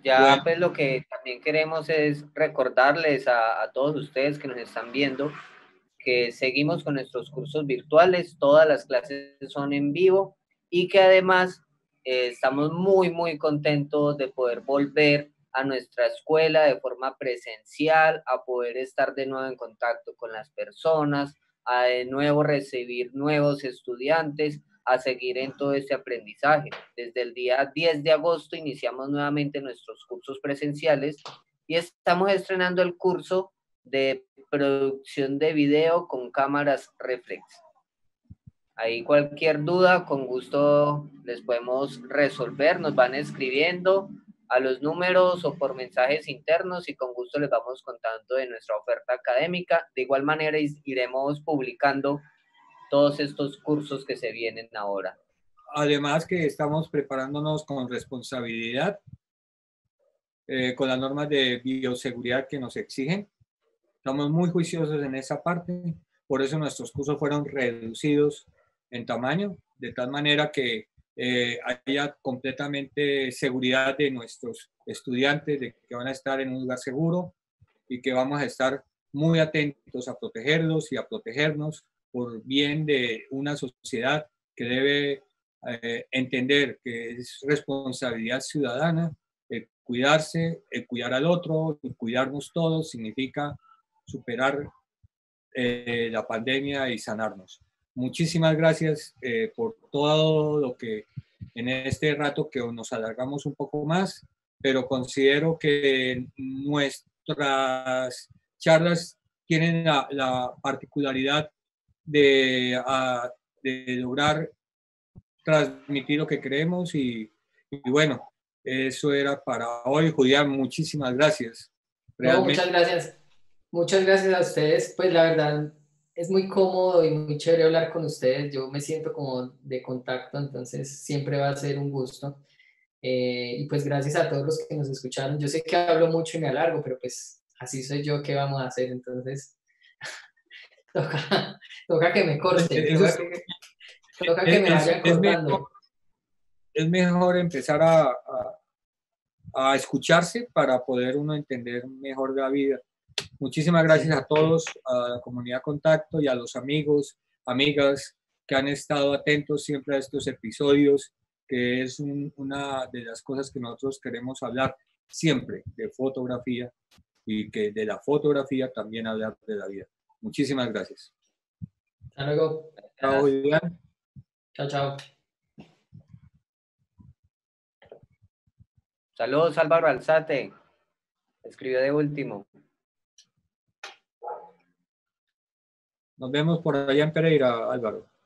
Ya, bueno, pues lo que también queremos es recordarles a todos ustedes que nos están viendo que seguimos con nuestros cursos virtuales, todas las clases son en vivo y que además estamos muy contentos de poder volver a nuestra escuela de forma presencial, a poder estar de nuevo en contacto con las personas, a de nuevo recibir nuevos estudiantes, a seguir en todo este aprendizaje. Desde el día 10 de agosto iniciamos nuevamente nuestros cursos presenciales y estamos estrenando el curso de producción de video con cámaras reflex. Ahí cualquier duda, con gusto les podemos resolver, nos van escribiendo a los números o por mensajes internos y con gusto les vamos contando de nuestra oferta académica. De igual manera iremos publicando todos estos cursos que se vienen ahora. Además que estamos preparándonos con responsabilidad, con las normas de bioseguridad que nos exigen. Estamos muy juiciosos en esa parte, por eso nuestros cursos fueron reducidos en tamaño, de tal manera que haya completamente seguridad de nuestros estudiantes, de que van a estar en un lugar seguro y que vamos a estar muy atentos a protegerlos y a protegernos por bien de una sociedad que debe entender que es responsabilidad ciudadana, el cuidarse, el cuidar al otro, el cuidarnos todos significa superar la pandemia y sanarnos. Muchísimas gracias por todo lo que en este rato que nos alargamos un poco más, pero considero que nuestras charlas tienen la particularidad de lograr transmitir lo que creemos y bueno, eso era para hoy. Julián, muchísimas gracias. No, muchas gracias. Muchas gracias a ustedes. Pues la verdad es muy cómodo y muy chévere hablar con ustedes. Yo me siento como de contacto, entonces siempre va a ser un gusto. Y pues gracias a todos los que nos escucharon. Yo sé que hablo mucho y me alargo, pero pues así soy yo, ¿qué vamos a hacer? Entonces toca que me corten, toca que me vayan cortando. Es mejor empezar a escucharse para poder uno entender mejor la vida. Muchísimas gracias a todos, a la comunidad Contacto y a los amigos, amigas que han estado atentos siempre a estos episodios, que es una de las cosas que nosotros queremos hablar siempre, de fotografía, y que de la fotografía también hablar de la vida. Muchísimas gracias. Hasta luego. Chao, Julián. Chao, chao. Saludos, Álvaro Alzate. Escribió de último. Nos vemos por allá en Pereira, Álvaro.